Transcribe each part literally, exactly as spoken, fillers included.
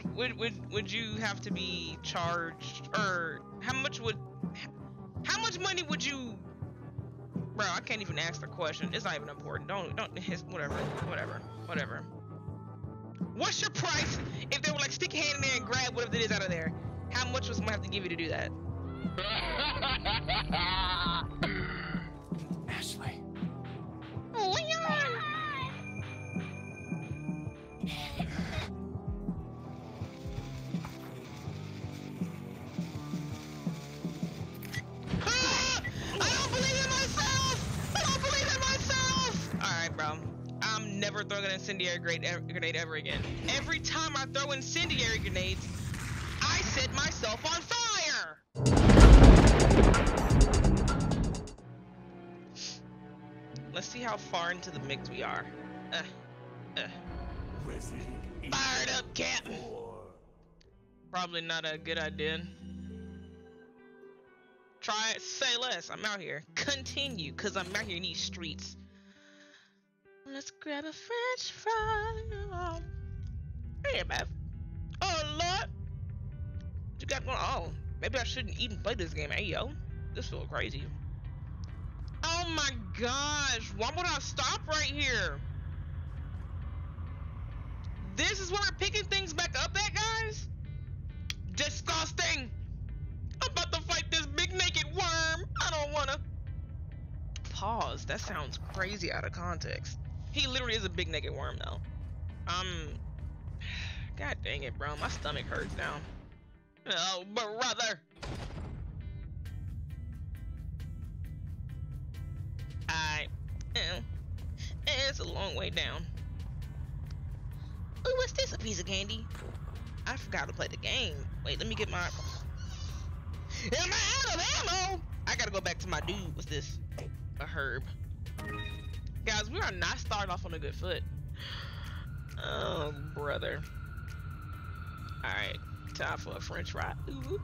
would would would would you have to be charged, or how much would how much money would you? Bro, I can't even ask the question. It's not even important. Don't don't. It's whatever, whatever, whatever. What's your price? If they were like stick your hand in there and grab whatever it is out of there, how much was someone have to give you to do that? Ashley. Leon. Never throw an incendiary grenade ever again. Every time I throw incendiary grenades, I set myself on fire! Let's see how far into the mix we are. Uh, uh. Fired up, Captain! Probably not a good idea. Try it, say less. I'm out here. Continue, because I'm out here in these streets. Let's grab a French fry. Hey, Beth. Oh, Lord. You got one. Oh, maybe I shouldn't even play this game. Hey, yo. This is a little crazy. Oh, my gosh. Why would I stop right here? This is where I'm picking things back up at, guys? Disgusting. I'm about to fight this big naked worm. I don't want to. Pause. That sounds crazy out of context. He literally is a big naked worm, though. Um, God dang it, bro. My stomach hurts now. Oh, brother. I, it's a long way down. Oh, what's this? A piece of candy? I forgot to play the game. Wait, let me get my. Am I out of ammo? I gotta go back to my dude. What's this? A herb. Guys, we are not starting off on a good foot. Oh, brother. All right, time for a French fry. Ooh.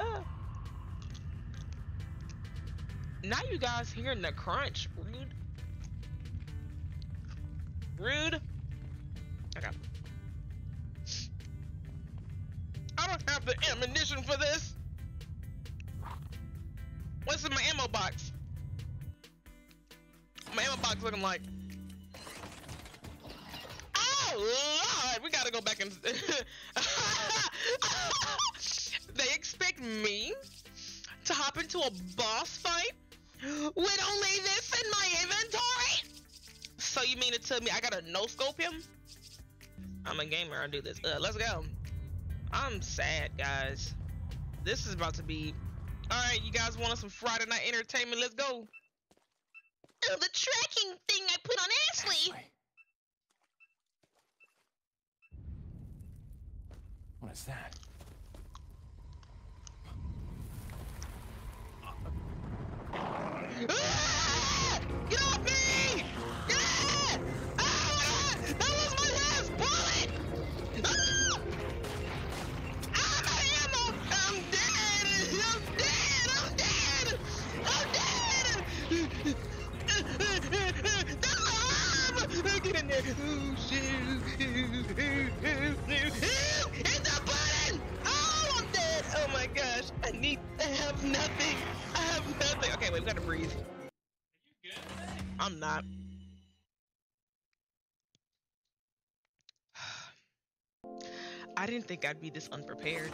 Uh. Now you guys hearing the crunch. Rude. Rude. Okay. I don't have the ammunition for this. What's in my ammo box? My ammo box looking like. Oh, Lord! We gotta go back and. They expect me to hop into a boss fight with only this in my inventory? So you mean to tell me I gotta no scope him? I'm a gamer. I do this. Uh, let's go. I'm sad, guys. This is about to be. All right, you guys want some Friday night entertainment? Let's go. Oh, the tracking thing I put on Ashley. Ashley. What is that? Ah! Get off me! Ah! Ah! That was my last bullet! Ah! I'm out of ammo! I'm dead! I'm dead! I'm dead! I'm dead! Get in there. It's a button! Oh, I'm dead! Oh my gosh. I need I have nothing. I have nothing. Okay, wait, we gotta breathe. Are you good? I'm not. I didn't think I'd be this unprepared.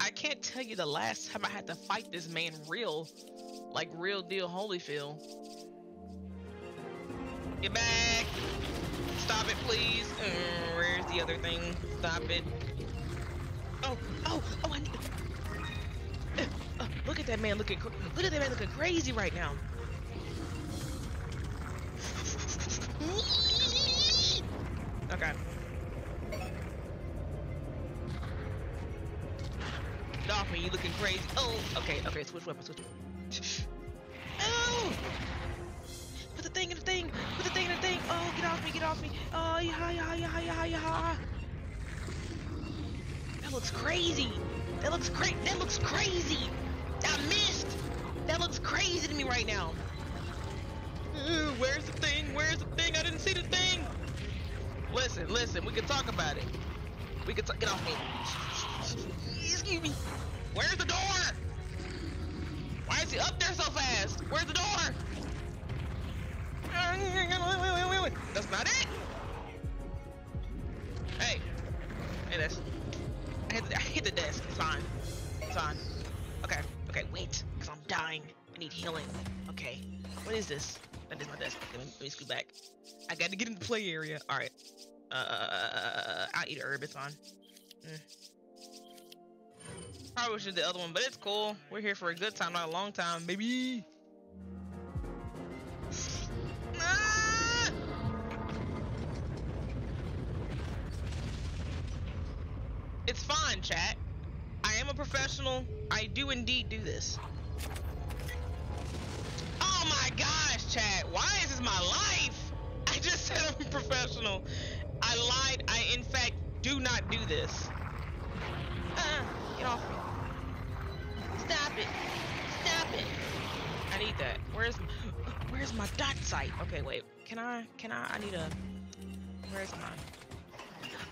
I can't tell you the last time I had to fight this man real. Like real deal Holyfield. Get back! Stop it, please. Mm, where's the other thing? Stop it. Oh, oh, oh! I need. Uh, uh, look at that man looking. Look at that man looking crazy right now. Okay. Dolphin, you looking crazy? Oh, okay, okay. Switch weapons. Switch. Oh! Put the thing in the thing. Put the thing in the thing. Oh, get off me! Get off me! Oh, yeah, yeah, yeah, yeah, yeah. That looks crazy. That looks crazy. That looks crazy. I missed. That looks crazy to me right now. Ooh, where's the thing? Where's the thing? I didn't see the thing. Listen, listen, we can talk about it. We can talk. Get off me. Excuse me. Where's the door? Why is he up there so fast? Where's the door? That's not it. Hey. Hey, that's. I hit, I hit the desk. It's on. It's on. Okay. Okay, wait. Because I'm dying. I need healing. Okay. What is this? That is my desk. Okay, let me, let me scoot back. I got to get in the play area. All right. Uh, I'll eat a herb. It's fine. Mm. Probably should do the other one, but it's cool. We're here for a good time, not a long time, baby. Ah! It's fine, chat. I am a professional. I do indeed do this. Oh my gosh, chat. Why is this my life? I just said I'm a professional. I lied. I, in fact, do not do this. Uh, get off me. Stop it. Stop it. I need that. Where's where's my dot sight? Okay, wait. Can I, can I, I need a, where's my,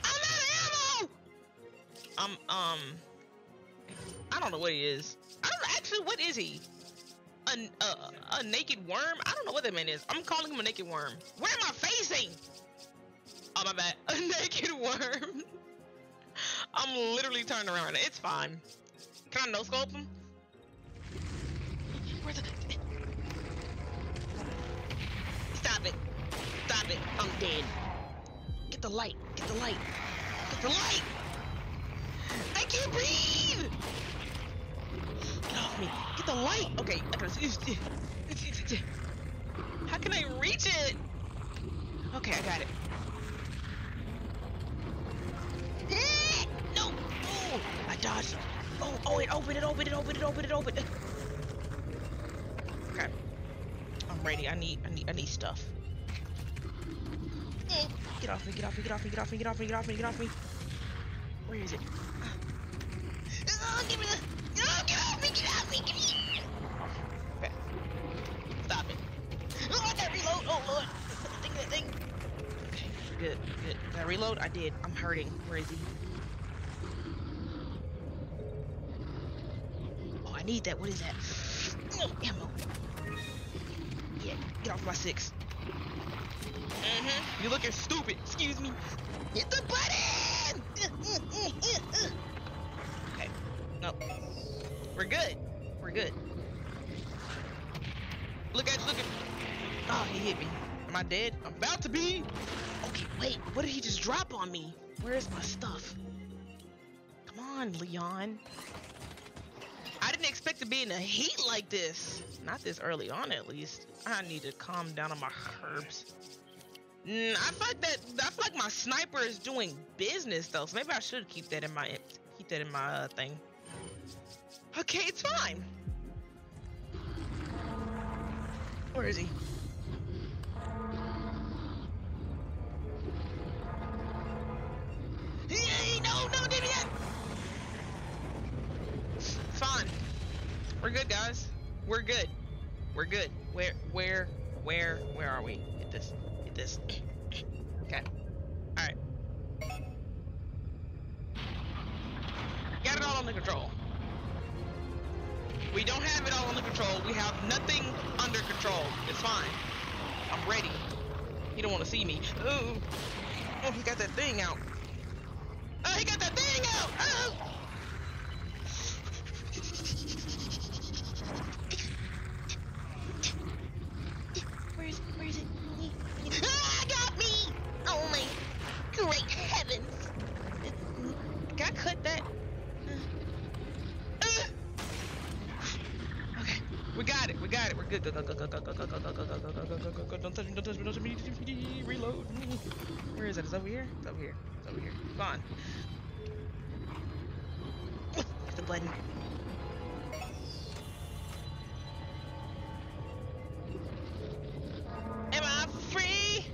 I'm out of ammo! Um, um, I don't know what he is. I don't know, actually, what is he? A, a, a naked worm? I don't know what that man is. I'm calling him a naked worm. Where am I facing? Oh, my bad. A naked worm. I'm literally turning around. It's fine. Can I no-scope him? Where's it? Stop it. Stop it. I'm dead. Get the light. Get the light. Get the light! I can't breathe! Get off me. Get the light! Okay. How can I reach it? Okay, I got it. No! Oh! I dodged. Oh, oh, it opened, it opened, it opened, it opened, it opened. Okay. I'm ready. I need, I need, I need stuff. Get off me, get off me, get off me, get off me, get off me, get off me, get off me. Where is it? Oh, give me the, no, get off me, get off me, give me. Okay. Stop it. Oh, I gotta reload. Oh, Lord. That thing, that thing. Okay, good, good. Did I reload? I did. I'm hurting. Where is he? I need that. What is that? No ammo. Yeah, get off my six. Mm-hmm. You're looking stupid. Excuse me. Hit the button! Okay. No. We're good. We're good. Look at you. Look at. Oh, he hit me. Am I dead? I'm about to be. Okay, wait. What did he just drop on me? Where's my stuff? Come on, Leon. I didn't expect to be in a heat like this. Not this early on, at least. I need to calm down on my herbs. Mm, I feel like that. I feel like my sniper is doing business though, so maybe I should keep that in my keep that in my uh, thing. Okay, it's fine. Where is he? Hey, no, no, give me that. Fine. We're good, guys. We're good. We're good. Where, where, where, where are we? Hit this. Hit this. Okay. All right. Got it all under control. We don't have it all under control. We have nothing under control. It's fine. I'm ready. He don't want to see me. Ooh. Oh, he got that thing out. Oh, he got that thing out. Oh. Where is it? Where is it? Ah, got me! Oh my great heavens! Can I cut that? Okay, we got it. We got it. We're good. Go go go go go go go go go go go go go go go. Don't touch me! Don't touch me! Don't touch me! Reload. Where is it? It's over here. It's over here. It's over here. Gone. Hit the button. Am I free?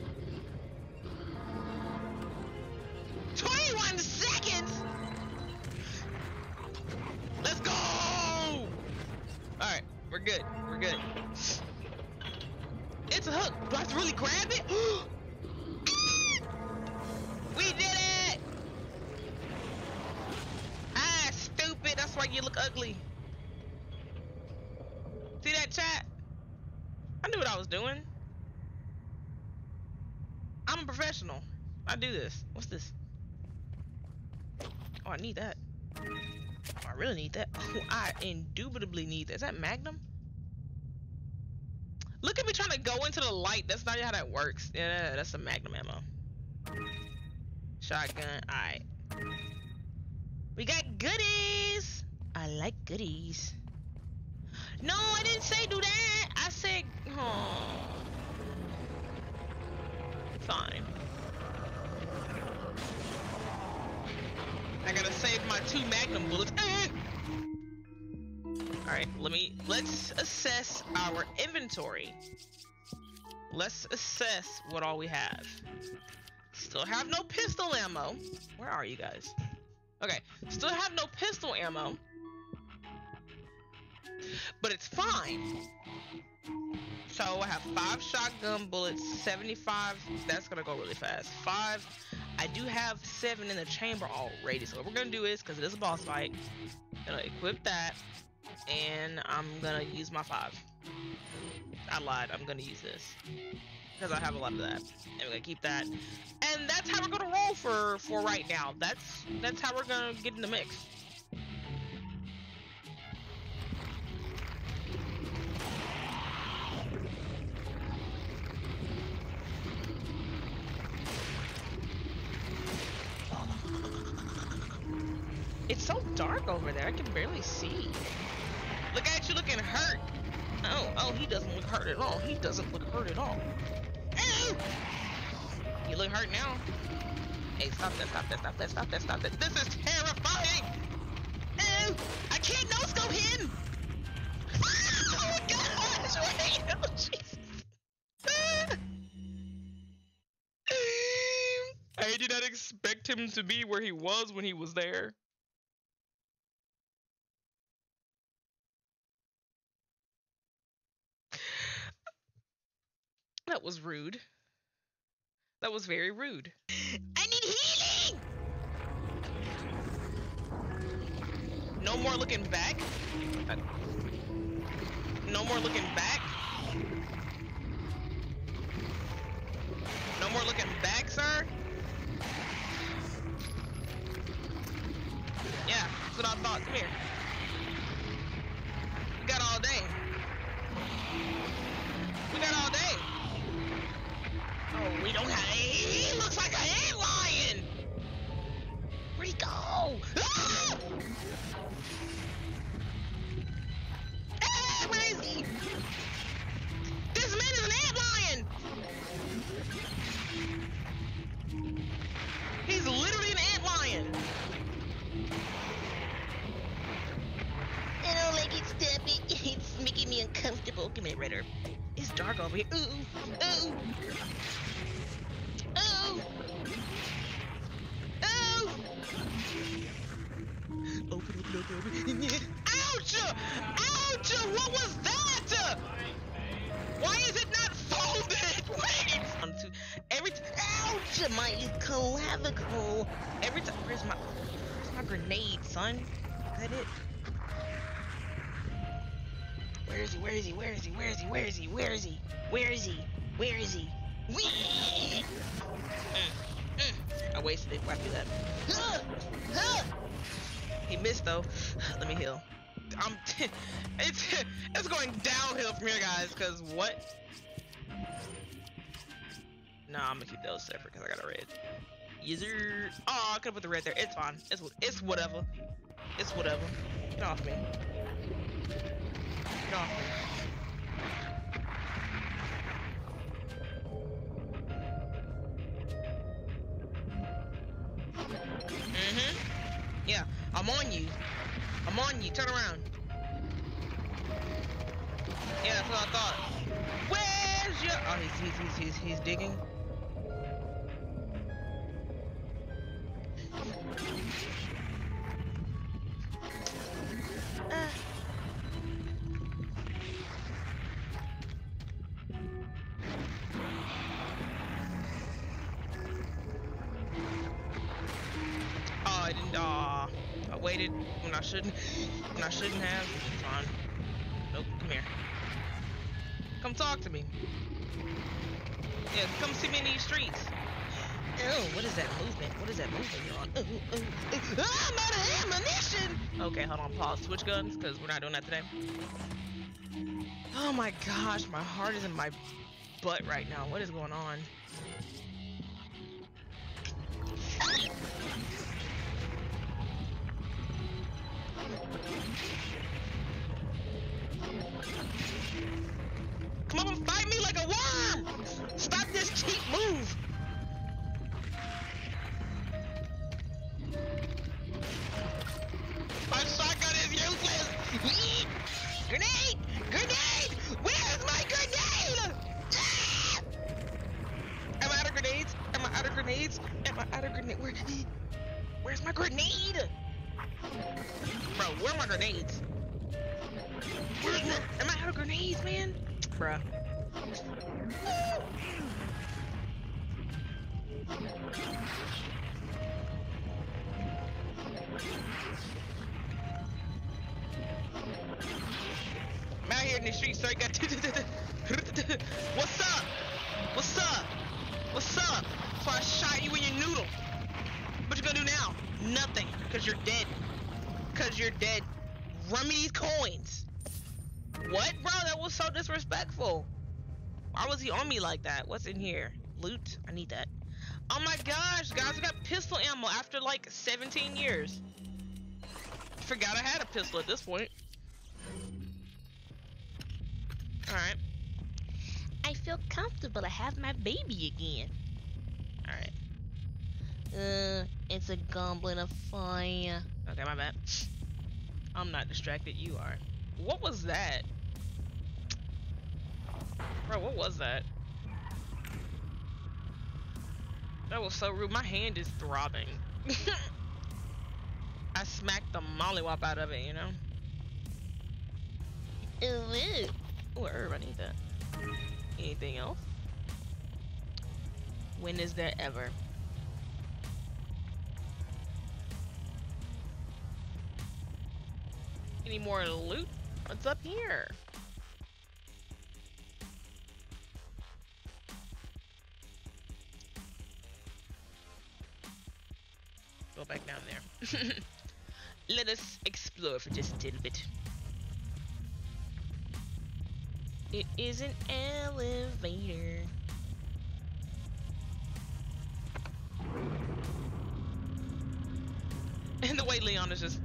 twenty-one seconds! Let's go! Alright, we're good. We're good. It's a hook. Do I have to really grab it? like you look ugly. See that chat? I knew what I was doing. I'm a professional. I do this. What's this? Oh, I need that. Oh, I really need that. Oh, I indubitably need that. Is that Magnum? Look at me trying to go into the light. That's not how that works. Yeah, that's a Magnum ammo. Shotgun. Alright. We got goodies. I like goodies. No, I didn't say do that. I said, oh. Fine. I gotta save my two Magnum bullets. Alright, let me, let's assess our inventory. Let's assess what all we have. Still have no pistol ammo. Where are you guys? Okay, still have no pistol ammo. But it's fine. So I have five shotgun bullets, seventy-five. That's gonna go really fast. Five. I do have seven in the chamber already. So what we're gonna do is, because it is a boss fight, gonna equip that, and I'm gonna use my five. I lied. I'm gonna use this because I have a lot of that. And we're gonna keep that. And that's how we're gonna roll for for right now. That's that's how we're gonna get in the mix. It's so dark over there, I can barely see. Look at you looking hurt. Oh, oh, he doesn't look hurt at all. He doesn't look hurt at all. Ew! You look hurt now. Hey, stop that, stop that, stop that, stop that, stop that. This is terrifying! Ew! I can't no-scope him! Oh my gosh! Wait, oh Jesus! I did not expect him to be where he was when he was there. That was rude. That was very rude. I need healing! No more looking back. No more looking back. No more looking back, sir. Yeah, that's what I thought. Come here. We got all day. We got all day. Oh, we don't have. He looks like a head lion. Where'd he go? Ah! Hey, where is he? This man is an ant lion. He's literally an ant lion. I don't like it, step it. It's making me uncomfortable. Give me a ritter. It's dark over here. Ooh, ooh, ooh, ooh. Open, open, open, open. Ouch! Ouch! What was that? Why is it not folded? Wait. One, two. Every time. Ouch! My clavicle. Every time. Where's my? Where's my grenade, son? Is that it? Where is he? Where is he? Where is he? Where is he? Where is he? Where is he? Where is he? Where is he? Where is he? Mm, mm. I wasted it. Why do that? Uh, uh. He missed though. Let me heal. I'm. it's it's going downhill from here, guys. Cause what? Nah, I'm gonna keep those separate because I got a red. User. Oh, I could put the red there. It's fine. It's it's whatever. It's whatever. Get off me. Get off me. Mm-hmm. Yeah, I'm on you. I'm on you. Turn around. Yeah, that's what I thought. Where's your? Oh, he's he's he's he's, he's digging. Uh. I waited when I shouldn't when I shouldn't have. It's fine. Nope, come here. Come talk to me. Yeah, come see me in these streets. Ew, what is that movement? What is that movement you're on? Ooh, ooh, ooh. Oh, I'm out of ammunition! Okay, hold on, pause. Switch guns, because we're not doing that today. Oh my gosh, my heart is in my butt right now. What is going on? Come on, fight me like a worm! Stop this cheap move! My shotgun is useless! Grenade! Grenade! Where's my grenade? Ah! Am I out of grenades? Am I out of grenades? Am I out of grenade? Where, where's my grenade? Bro, where are my grenades? Where's my? Am I out of grenades, man? Bruh. I'm out here in the streets, so I got what's up? What's up? What's up? So I shot you in your noodle. What you gonna do now? Nothing, because you're dead. Because you're dead. Run me these coins. What, bro? That was so disrespectful. Why was he on me like that? What's in here? Loot? I need that. Oh my gosh, guys, I got pistol ammo after like seventeen years. Forgot I had a pistol at this point. Alright. I feel comfortable to have my baby again. Alright. Uh, it's a goblet of fire. Okay, my bad. I'm not distracted, you are. What was that? Bro, what was that? That was so rude. My hand is throbbing. I smacked the mollywop out of it, you know? Ew. Ooh, herb, I need that. Anything else? When is there ever? Any more loot? What's up here? Go back down there. Let us explore for just a little bit. It is an elevator. And the way Leon is just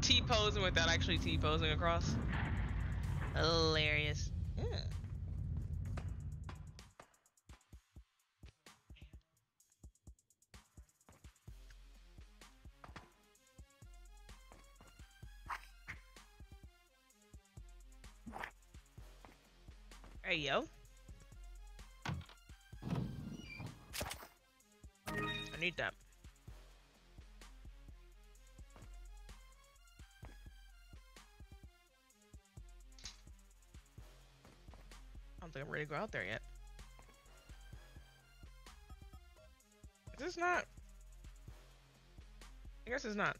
T-posing without actually T-posing across. Hilarious. Yeah. Hey, yo. I need that. I don't think I'm ready to go out there yet. Is this not? I guess it's not.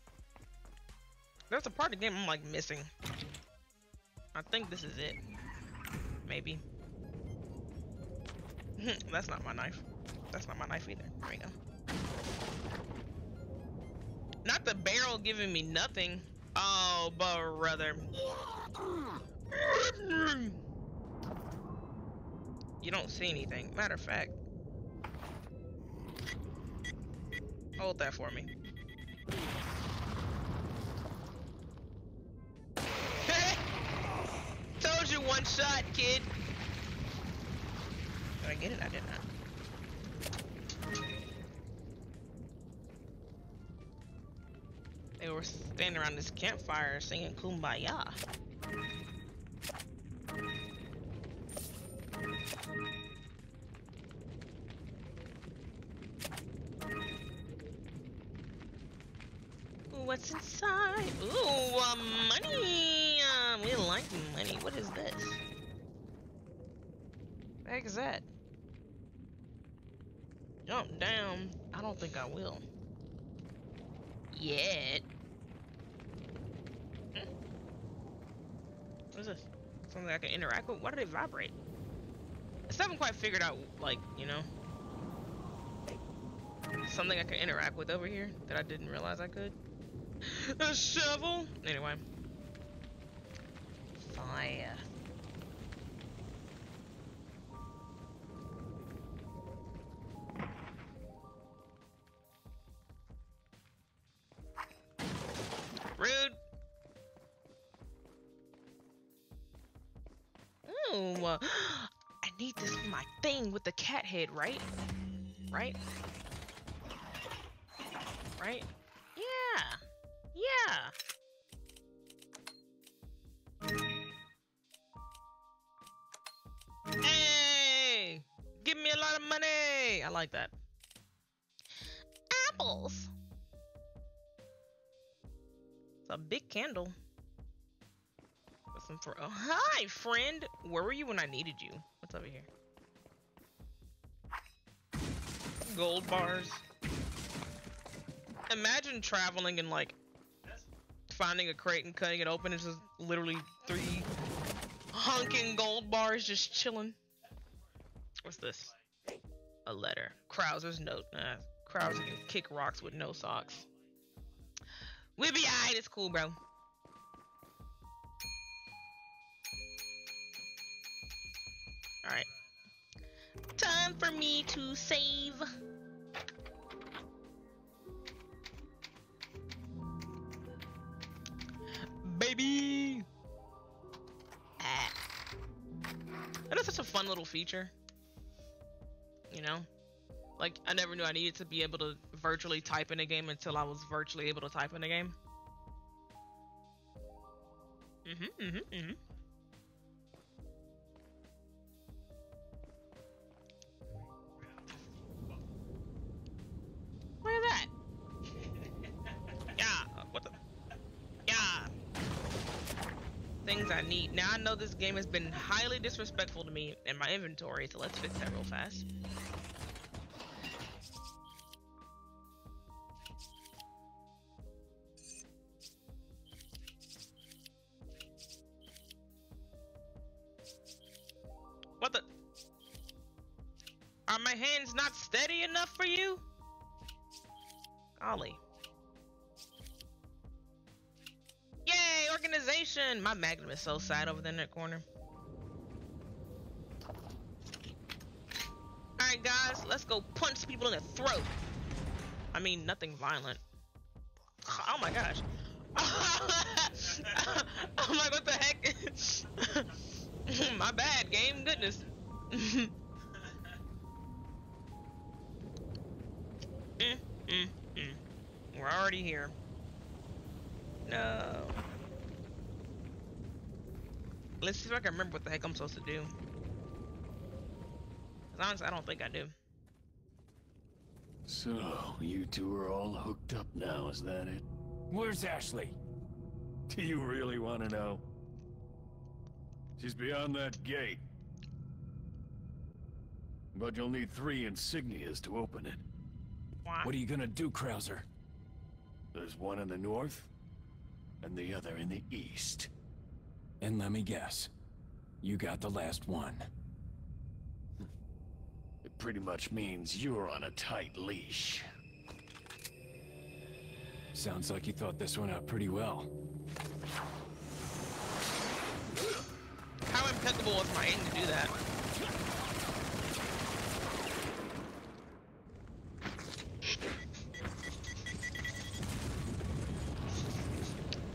There's a part of the game I'm like missing. I think this is it. Maybe. That's not my knife. That's not my knife either. There we go. Not the barrel giving me nothing. Oh, brother. You don't see anything. Matter of fact, hold that for me. Told you one shot, kid. Did I get it? I did not. They were standing around this campfire singing Kumbaya. What's inside? Ooh, uh, money! Uh, we like money. What is this? What the heck is that? Jump down. I don't think I will. Yet. What is this? Something I can interact with? Why do they vibrate? I still haven't quite figured out, like, you know, something I can interact with over here that I didn't realize I could. A shovel! Anyway. Fire. Rude. Ooh. I need this for my thing with the cat head, right? Right? Right? Yeah. Yeah. Hey! Give me a lot of money! I like that. Apples! It's a big candle. Listen for. Oh, hi, friend! Where were you when I needed you? What's over here? Gold bars. Imagine traveling and like finding a crate and cutting it open. It's just literally three honking gold bars just chilling. What's this? A letter. Krauser's note. Uh, Krauser can kick rocks with no socks. We'll be alright. It's cool, bro. Alright. Time for me to save. Baby! Ah. That is such a fun little feature. You know? Like, I never knew I needed to be able to virtually type in a game until I was virtually able to type in a game. Mm-hmm, mm-hmm, mm-hmm. Things I need. Now I know this game has been highly disrespectful to me and my inventory, so let's fix that real fast. What the? Are my hands not steady enough for you? Ollie. Organization! My magnum is so sad over there in that corner. Alright guys, let's go punch people in the throat. I mean, nothing violent. Oh my gosh. I'm like, what the heck? My bad, game. Goodness. mm, mm, mm. We're already here. No. Let's see if I can remember what the heck I'm supposed to do. As honestly, I don't think I do. So, you two are all hooked up now, is that it? Where's Ashley? Do you really want to know? She's beyond that gate. But you'll need three insignias to open it. Why? What are you gonna do, Krauser? There's one in the north, and the other in the east. And let me guess, you got the last one. It pretty much means you're on a tight leash. Sounds like you thought this one out pretty well. How impeccable was my aim to do that?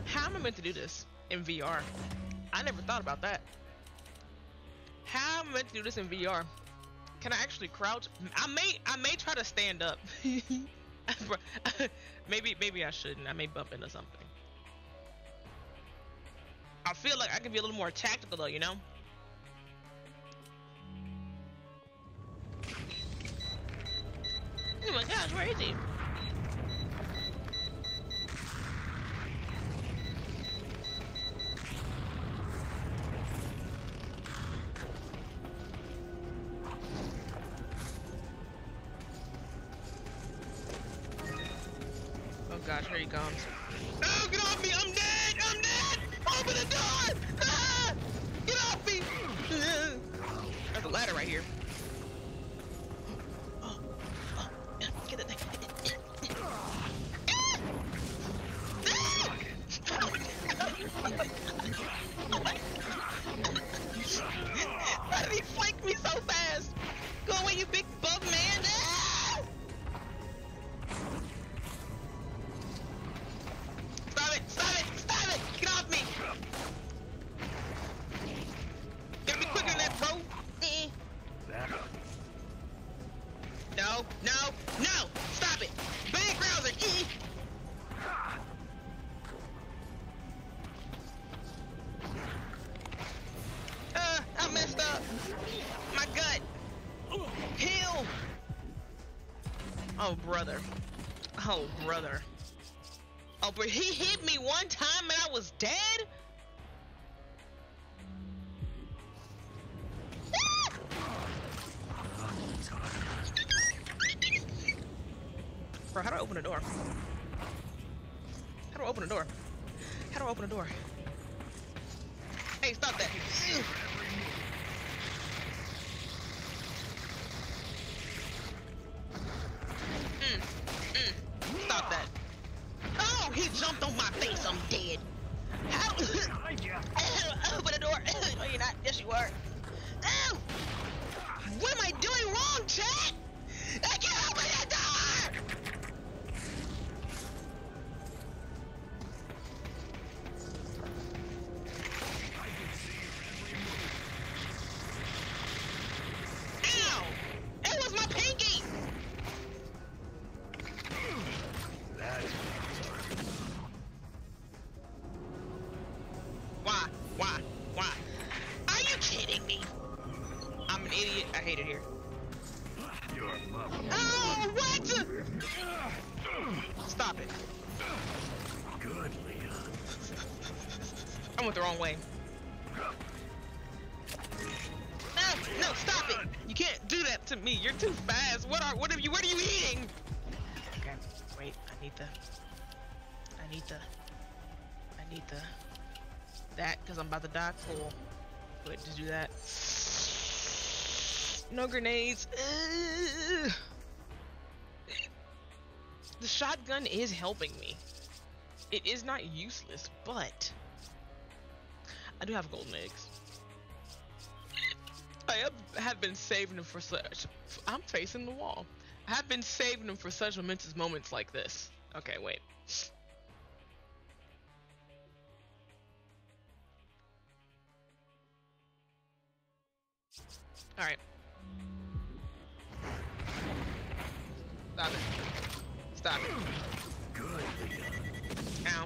How am I meant to do this in V R? I never thought about that. How am I meant to do this in V R? Can I actually crouch? I may, I may try to stand up. maybe, maybe I shouldn't. I may bump into something. I feel like I can be a little more tactical though, you know? Oh my gosh, where is he? Gosh, here he comes. No, get off me! I'm dead! I'm dead! Open the door! Ah! right here. Get that thing. Why did he flake me so fast? Go away, you big bug man. Stop it, stop it, stop it. Get off me. Get me quicker than that, bro. No, no, no. Stop it. Big Krauser. Uh, I messed up. My gut. Heal. Oh, brother. Oh, brother. Oh, but he hit me one time and I was dead? Bro, how do I open the door? How do I open the door? How do I open the door? Hey, stop that. Mm, mm. Stop that. Oh, he jumped on my face. I'm dead. How? Open the door. No, you're not. Yes, you are. Ow! What am I doing wrong, chat? I can't open that door! Me, you're too fast. What are? What are you? What are you eating? Okay, wait. I need the. I need the. I need the. That, because I'm about to die. Cool. Wait, just do that. No grenades. Ugh. The shotgun is helping me. It is not useless, but I do have golden eggs. I have been saving them for such. I'm facing the wall. I have been saving them for such momentous moments like this. Okay, wait. All right. Stop it. Stop it. Good. Ow.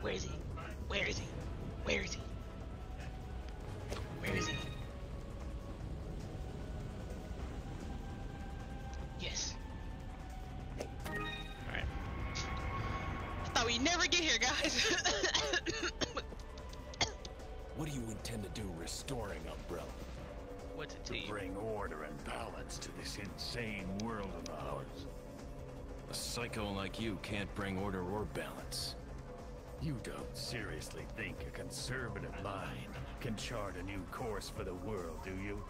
Where is he? Where is he? Where is he? Where is he? Yes. Alright. I thought we'd never get here, guys. What do you intend to do restoring Umbrella? What's it to you? Bring order and balance to this insane world of ours. A psycho like you can't bring order or balance. You don't seriously think a conservative mind can chart a new course for the world, do you?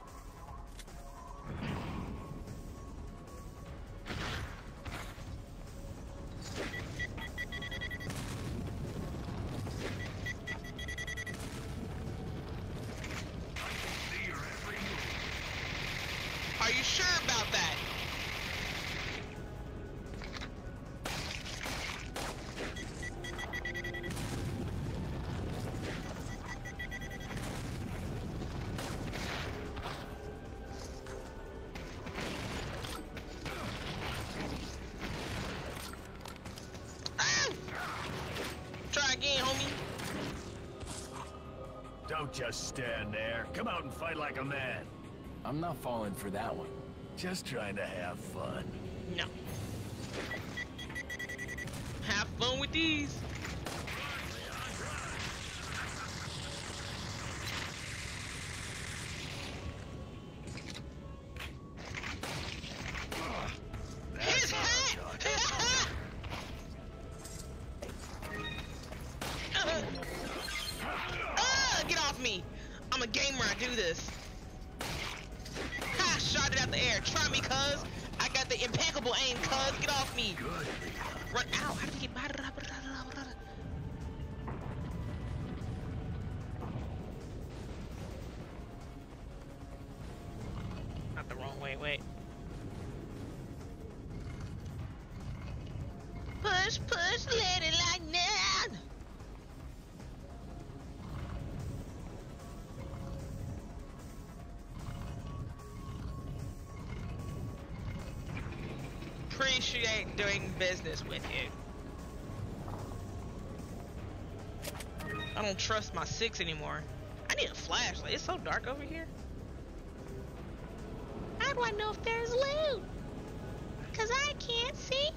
Are you sure about that? Just stand there. Come out and fight like a man. I'm not falling for that one. Just trying to have fun. No. Have blown with these. His hat! Ah, get off me! I'm a gamer, I do this. Ha! Shot it out the air. Try me, cuz. I got the impeccable aim, cuz. Get off me. Run out. How do we get by? Not the wrong way. Wait. Push, push, let it like that. Appreciate doing business with you. I don't trust my six anymore. I need a flashlight. It's so dark over here. How do I know if there's loot? Cause I can't see.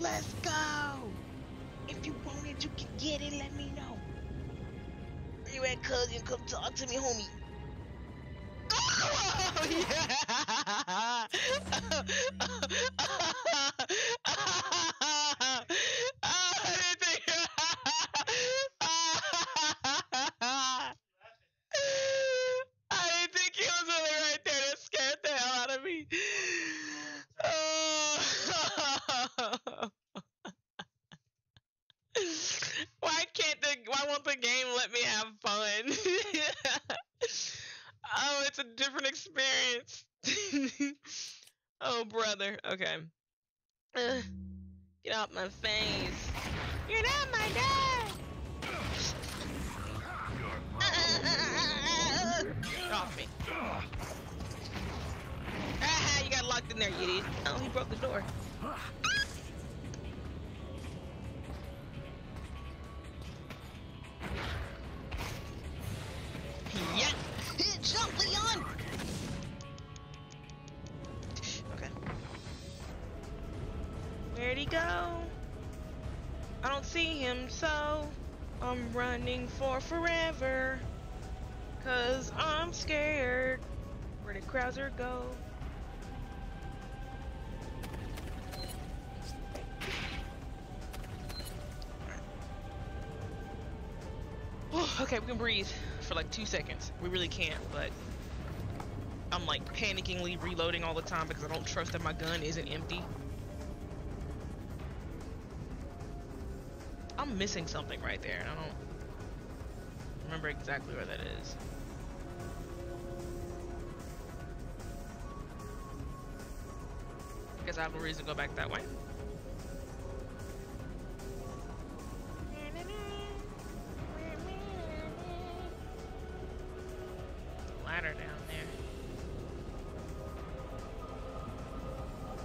Let's go. If you want it, you can get it. Let me know. You and cousin, come talk to me, homie. Oh yeah! Okay. Uh, get out my face. You're not my dad! Uh, uh, uh, uh, uh. Get off me. Ah, uh, you got locked in there, you idiot. Oh, he broke the door. Yeah! Jump, Leon! Where'd he go? I don't see him, so I'm running for forever. Cause I'm scared. Where did Krauser go? Okay, we can breathe for like two seconds. We really can't, but I'm like panickingly reloading all the time because I don't trust that my gun isn't empty. I'm missing something right there. I don't remember exactly where that is. I guess I have no reason to go back that way. Ladder down there.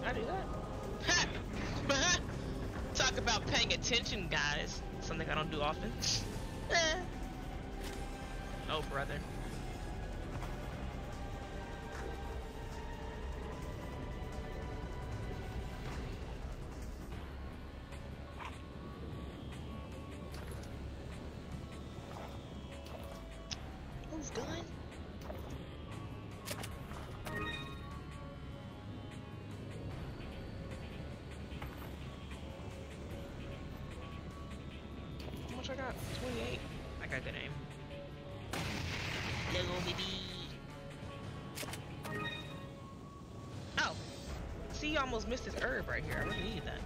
Can I do that? About paying attention, guys. Something I don't do often. Oh, brother. Who's gone? I got twenty-eight. I got the name. Little baby. Oh. See, you almost missed this herb right here. I really need that.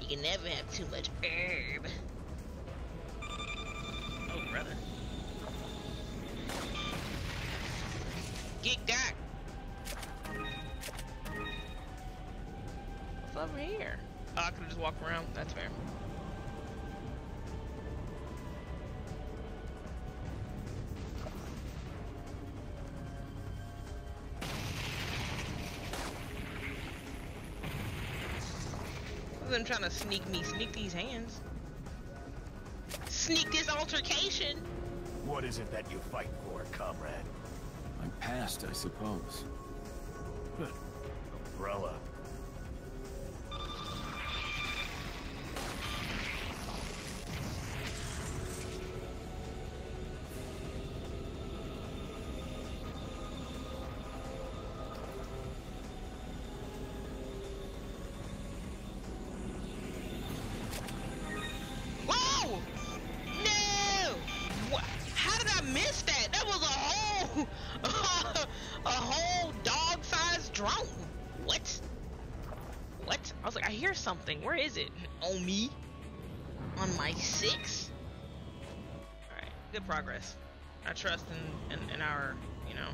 You can never have too much herb. Oh, brother. Get got. What's over here? Oh, I could've just walked around. That's fair. wasn't trying to sneak me. Sneak these hands. Sneak this altercation. What is it that you fight for, comrade? I'm past, I suppose. Good. Umbrella. Something. Where is it? On me? On my six? Alright, good progress. I trust in, in, in our, you know.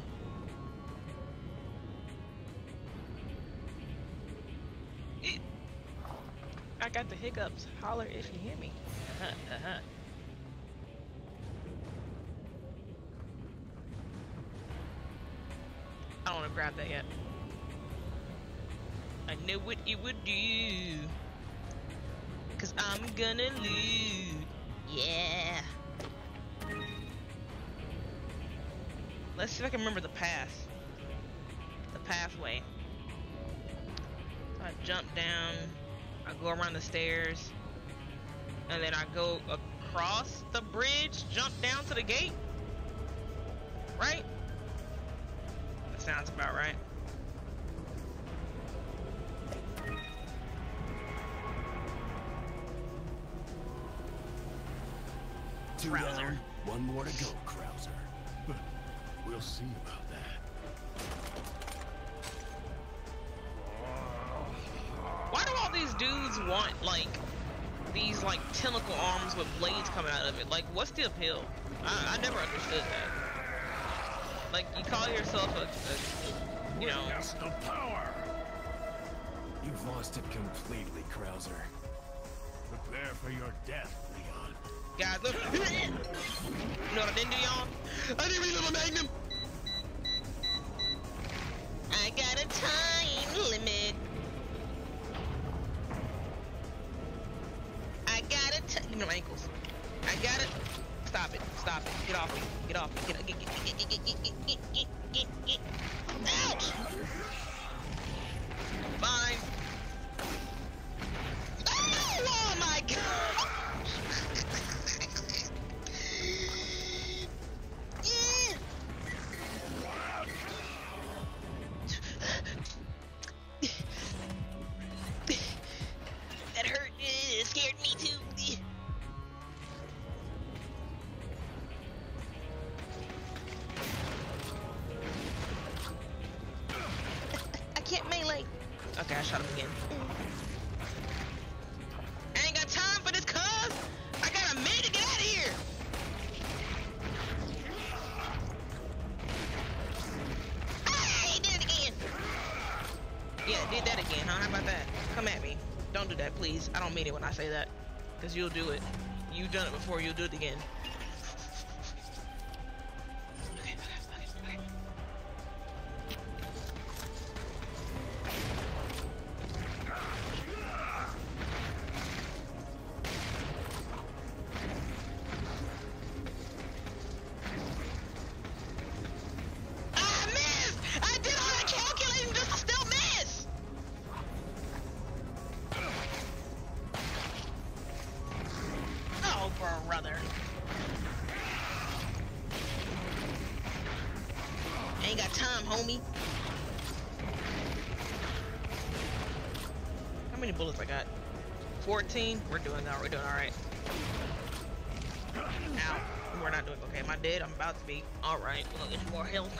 It, I got the hiccups. Holler if you hear me. Uh-huh, uh-huh. I don't want to grab that yet. I knew what it would do, cause I'm gonna loot. Yeah. Let's see if I can remember the path. The pathway. So I jump down, I go around the stairs, and then I go across the bridge, jump down to the gate. Right? That sounds about right. Two down, one more to go, Krauser. We'll see about that. Why do all these dudes want like these like tentacle arms with blades coming out of it? Like, what's the appeal? I, I never understood that. Like, you call yourself a, a you know. That's the power. You've lost it completely, Krauser. Prepare for your death, Leon. Guys, look. You know what I didn't do, y'all? I didn't reload my magnum. I got a time limit. I got a time. Give me my ankles. I got it. Stop it. Stop it. Get off me. Get off me. Get get get get get get get get get. Ouch! Fine. Oh, oh my God! When I say that, because you'll do it. You've done it before, you'll do it again. Okay, okay, okay, okay. I missed! I did all that calculating just to still miss! Brother. Ain't got time, homie. How many bullets I got? fourteen? We're doing that. We're doing alright. Ow. We're not doing okay. Am I dead? I'm about to be. Alright. Well, it's more health.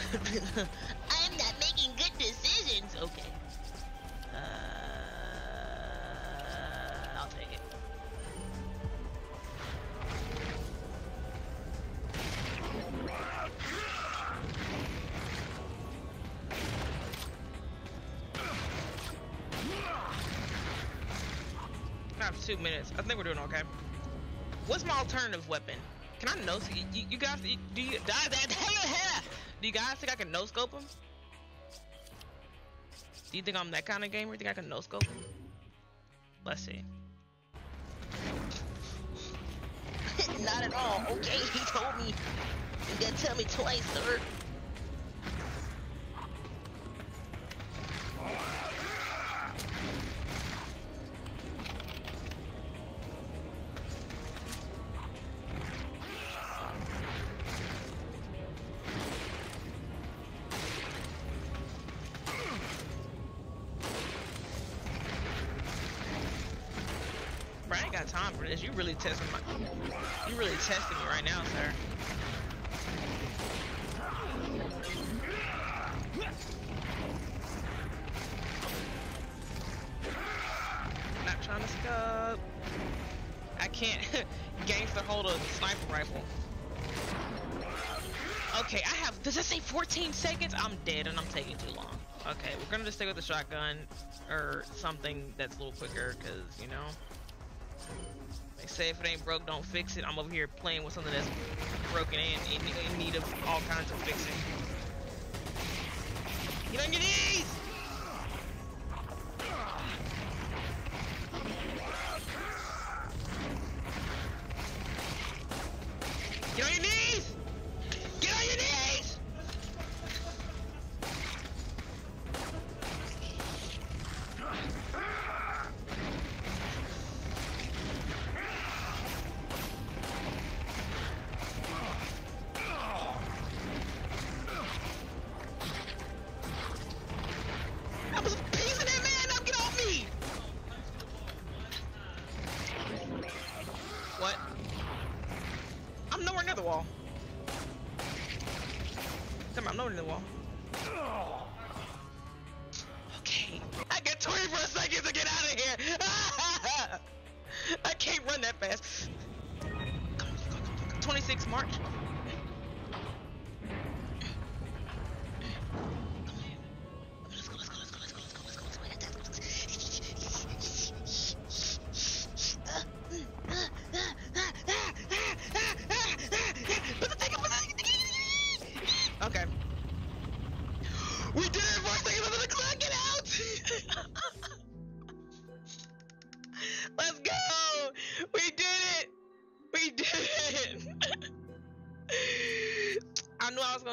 I'm not making good decisions. Okay. Uh, I'll take it. Two minutes. I think we're doing okay. What's my alternative weapon? Can I no? You, you, you guys, you, do you die that? Hell yeah! Do you guys think I can no scope him? Do you think I'm that kind of gamer? Think I can no scope him? Let's see. Not at all. Okay, he told me. You gotta tell me twice, sir. Time for this. You really testing my. You really testing me right now, sir. Not trying to scub. I can't gangster hold a sniper rifle. Okay, I have. Does it say fourteen seconds? I'm dead and I'm taking too long. Okay, we're gonna just stick with the shotgun or something that's a little quicker, cause you know. Say if it ain't broke, don't fix it. I'm over here playing with something that's broken and in need of all kinds of fixing. Get on your knees! Get on your knees! Get on your knees!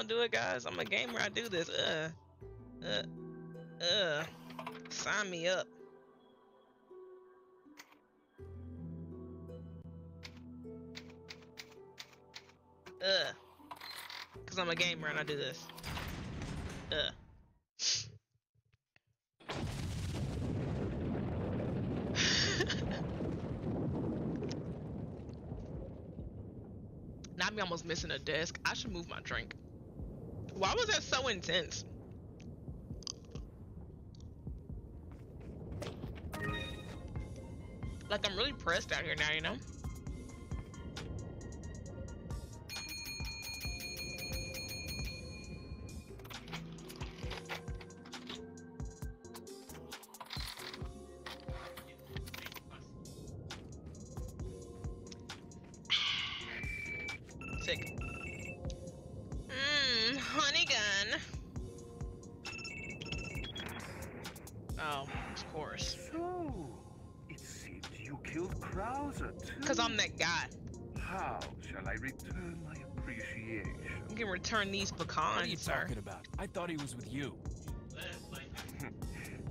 Do it, guys. I'm a gamer. I do this. Uh, uh, uh. Sign me up. Uh, cause I'm a gamer and I do this. Uh. Now I'm almost missing a desk. I should move my drink. Why was that so intense? Like, I'm really pressed out here now, you know? Turn these pecans. What are you talking about? I thought he was with you.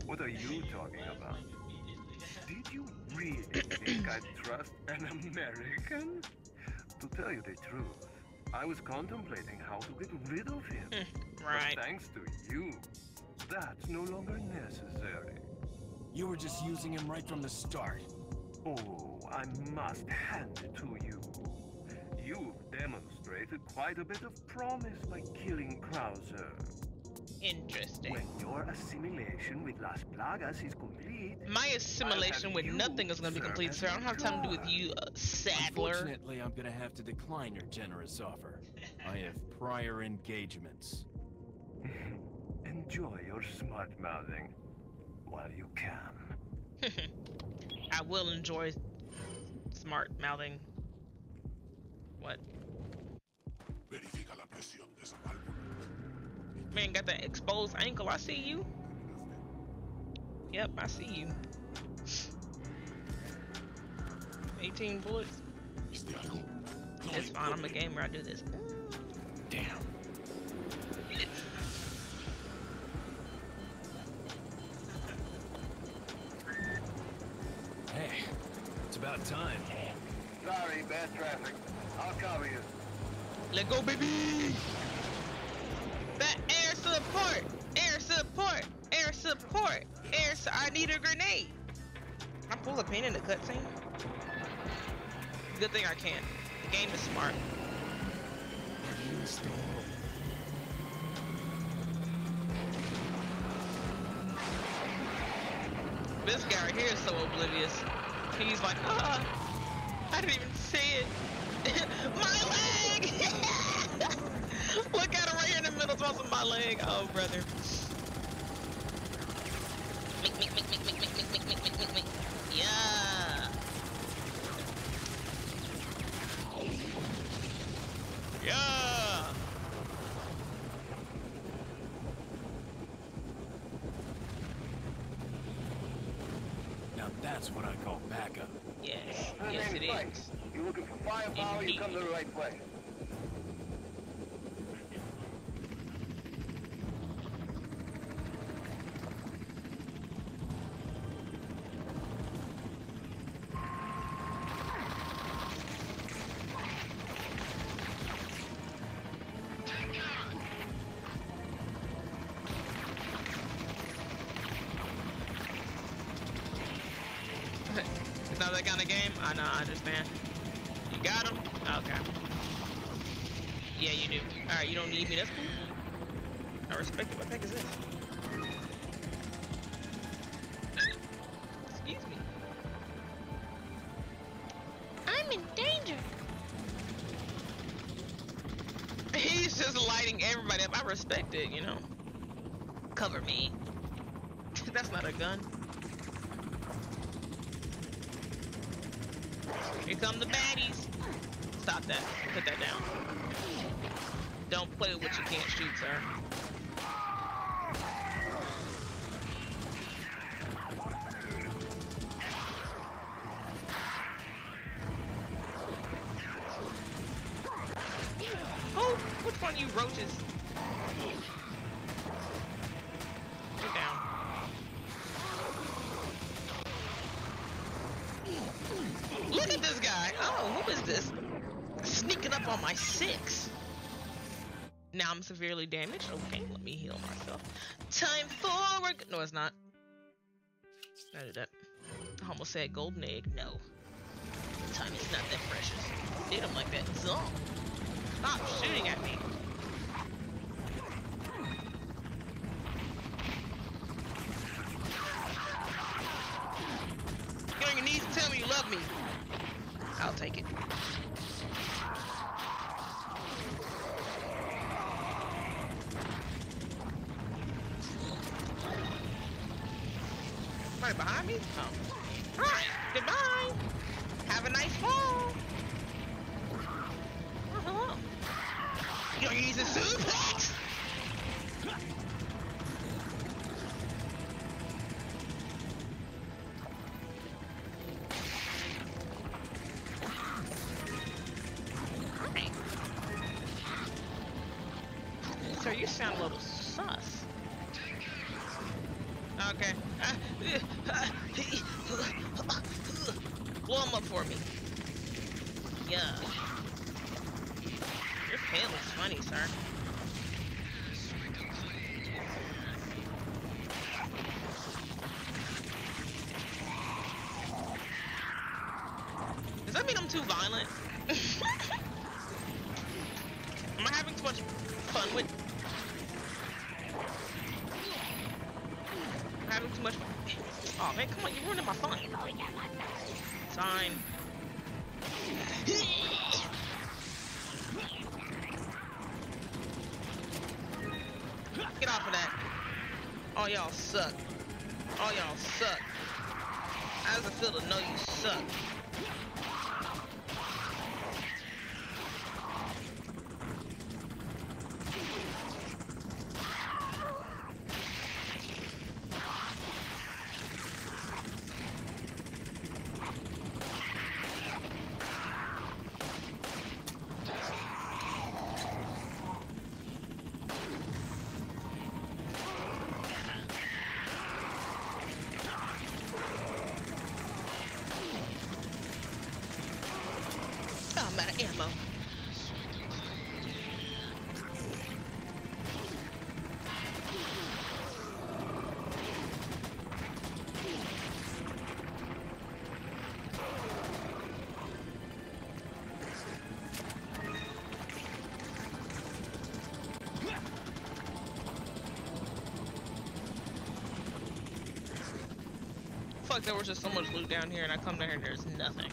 What are you talking about? Did you really think I'd trust an American? To tell you the truth, I was contemplating how to get rid of him. Right. But thanks to you, that's no longer necessary. You were just using him right from the start. Oh, I must hand it to you. You've demonstrated quite a bit of promise by killing Krauser. Interesting. When your assimilation with Las Plagas is complete... My assimilation with nothing is going to be complete, sir. I don't have time to do with you, uh, Saddler. Unfortunately, I'm going to have to decline your generous offer. I have prior engagements. Enjoy your smart-mouthing while you can. I will enjoy smart-mouthing. What? Man, got that exposed ankle. I see you. Yep, I see you. eighteen bullets. It's fine, I'm a gamer, I do this. Damn. Hey, it's about time. Sorry, bad traffic. I'll cover you. Let go, baby! That air support! Air support! Air support! Air su I need a grenade! I'm full of pain in the cutscene. Good thing I can't. The game is smart. This guy right here is so oblivious. He's like, ah! I didn't even see it! My leg! Look at him right here in the middle, tossing my leg. Oh, brother. Yeah. Yeah. Now that's what I call backup. Yes. Yes, it is. You're looking for firepower, you come to the right place. It's not that kind of game? I know, I understand. You got him? Okay. Yeah, you do. Alright, you don't need me. That's cool. I respect it. What the heck is this? Excuse me. I'm in danger. He's just lighting everybody up. I respect it, you know. Cover me. That's not a gun. Here come the baddies. Stop that. Put that down. Don't play with what you can't shoot, sir. Oh, which one of you roaches? Get down. Look at this guy! Oh, who is this? Sneaking up on my six. Now I'm severely damaged. Okay, let me heal myself. Time for a... No, it's not. I did that. I almost said golden egg. No. Time is not that precious. Hit him like that. Zone. Stop shooting at me. Get on your knees and tell me you love me. I'll take it. Right behind me? Oh. All right. Goodbye. Have a nice fall. Oh, hello. You're gonna use a suplex? Sir, you sound a little sus. Okay. Blow him up for me. Yeah. Your tail is funny, sir. Does that mean I'm too violent? Am I having too much fun with... having too much. Oh man, come on, you're ruining my fun. Sign. Get off of that. All y'all suck. All y'all suck. How does it feel to know you suck? I'm out of ammo. Fuck, there was just so much loot down here, and I come down here and there's nothing.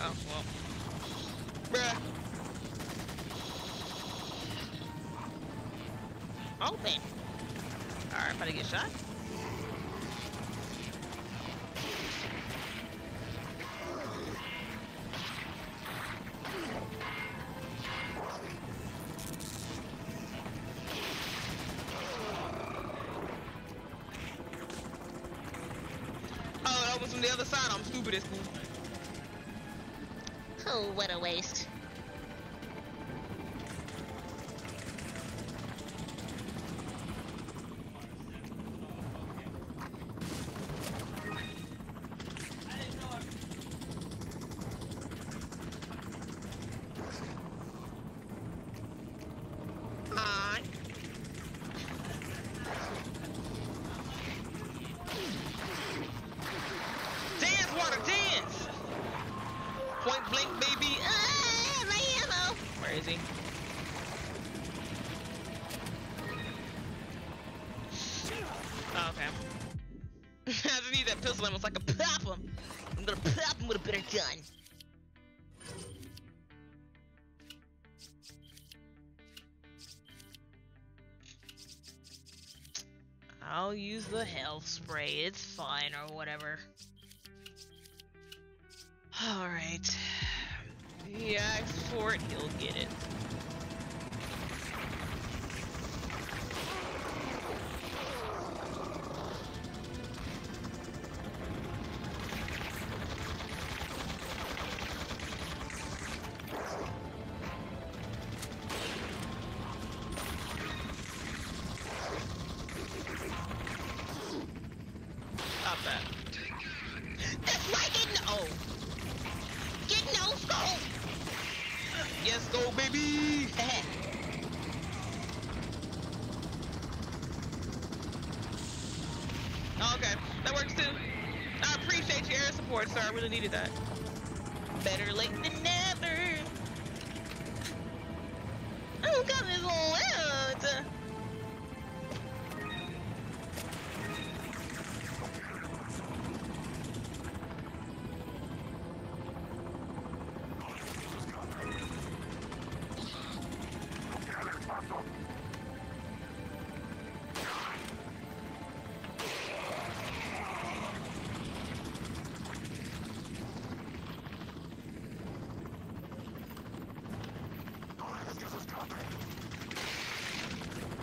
Oh, well. Bruh. Open. Alright, about to get shot. From the other side, I'm stupid as fool. Oh, what a waste. I can pop him. I'm gonna pop him with a better gun. I'll use the health spray. It's fine or whatever. All right. He asks for it. He'll get it. Sir, I really needed that. Better late than never. Oh God, this loud.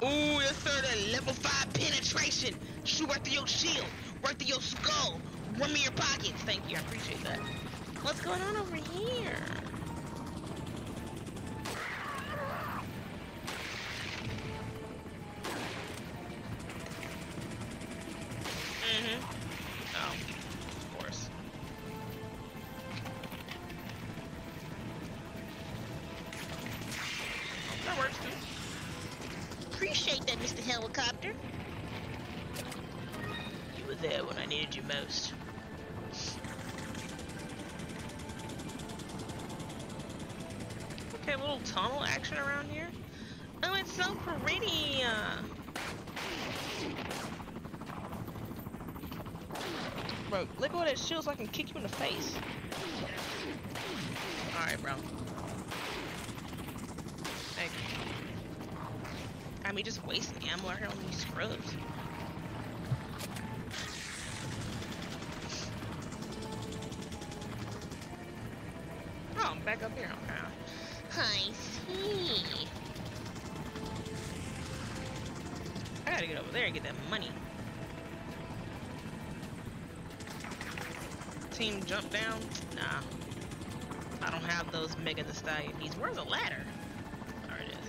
Ooh, yes sir, that level five penetration. Shoot right through your shield, right through your skull, run me your pockets. Thank you, I appreciate that. What's going on over here? Bro, let go of that shield so I can kick you in the face. Alright, bro. Thank you. I mean, just wasting ammo out here on these scrubs. Oh, I'm back up here. Okay. I see. I gotta get over there and get that money. Team jump down? Nah. I don't have those Mega the Stallion beasts. Where's the ladder? There it is.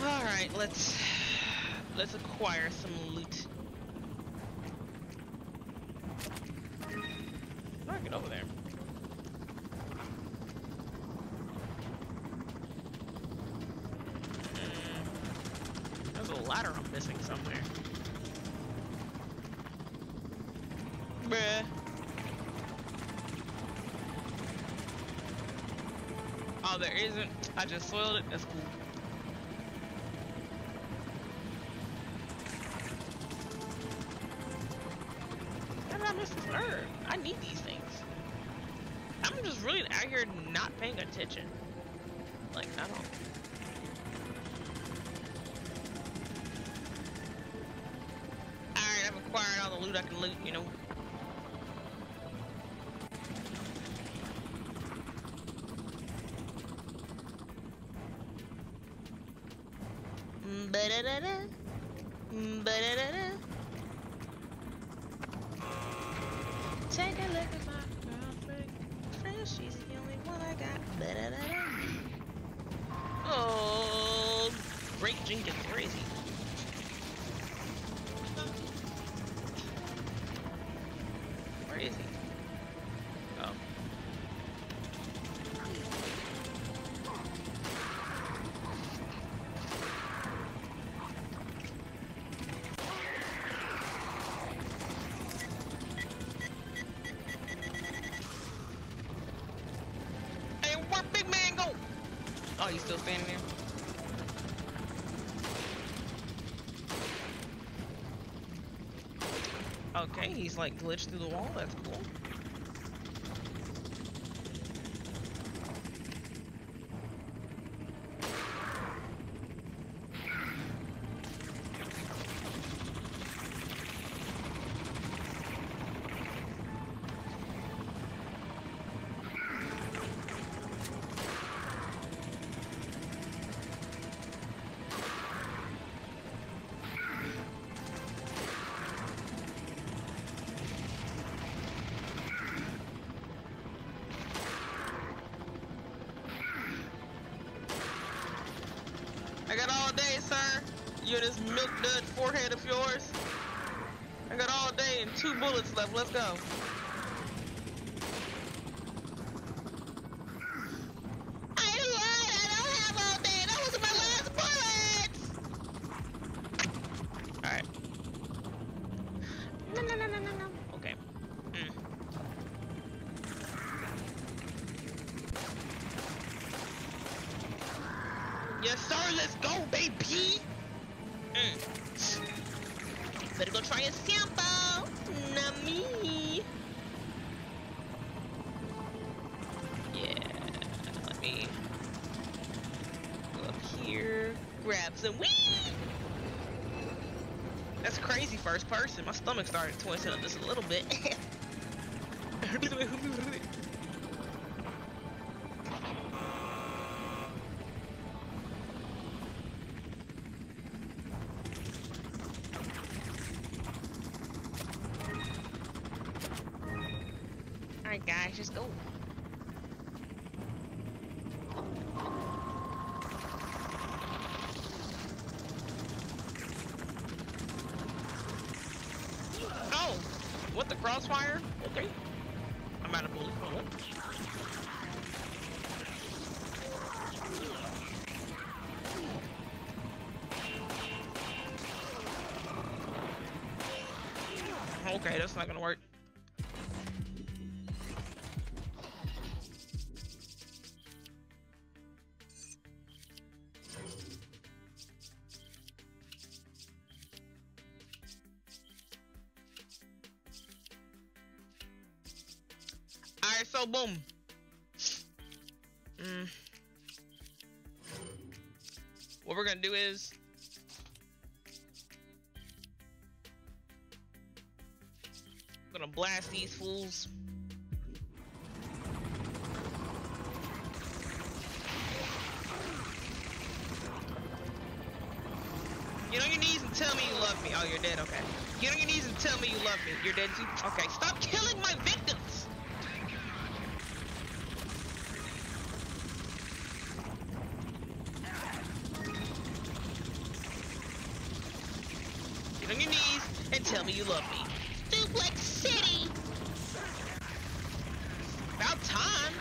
All right, let's let's acquire some loot. How do I get over there? Mm, there's a ladder I'm missing somewhere. Bruh. Oh, there isn't. I just soiled it. That's cool. I need these things. I'm just really out here not paying attention. Like, I don't. Alright, I've acquired all the loot I can loot, you know. Ba-da-da-da. Ba-da-da-da. Take a look at my girlfriend. She's the only one I got. Da-da-da-da. Oh, great Jenkins, crazy. Where is he? Oh. Oh, you still standing there? Okay, he's like glitched through the wall. That's cool. This milk dud forehead of yours. I got all day and two bullets left. Let's go. I lied. I don't have all day. That was my last bullet. All right. No, no, no, no, no, no. Okay. Mm. Yes, sir. Let's go, baby. Mm. Better go try a sample, not me. Yeah, let me go up here, grab some weed. That's crazy first person. My stomach started twisting up just a little bit. Guys, just go. Oh, what, the crossfire? Okay, I'm out of bullet hole. Okay, that's not gonna work. So boom. Mm. What we're gonna do is I'm gonna blast these fools. Get on your knees and tell me you love me. Oh, you're dead. Okay. Get on your knees and tell me you love me. You're dead too. Okay. Stop killing my victims. tell me you love me. Duplex City! About time!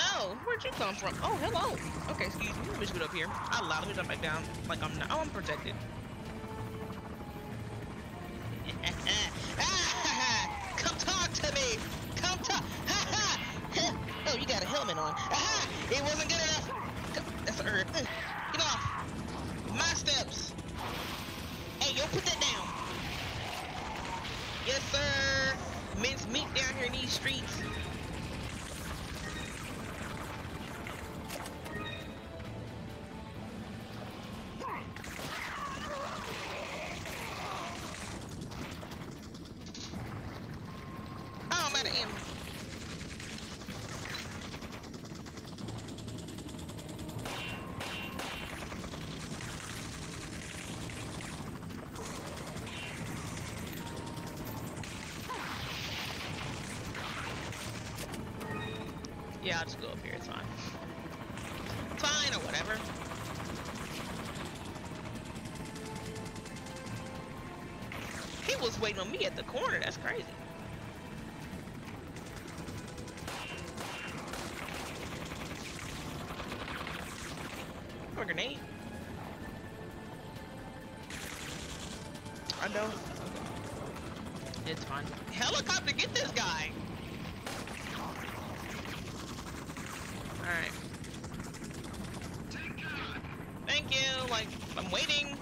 Oh, where'd you come from? Oh, hello! Okay, excuse me. Let me scoot up here. I lied. Let me jump back down. Like I'm not. Oh, I'm protected. Come talk to me! Come talk! Oh, you got a helmet on. Aha! It wasn't good enough! That's a herb. Get off! My steps! Hey, yo, put that down! Yes, sir! Mince meat down here in these streets. Yeah, I'll just go up here, it's fine. It's fine, or whatever. He was waiting on me at the corner, that's crazy. Or grenade. I know. It's fine. Helicopter, get this guy! Alright. Thank you! Like, I'm waiting!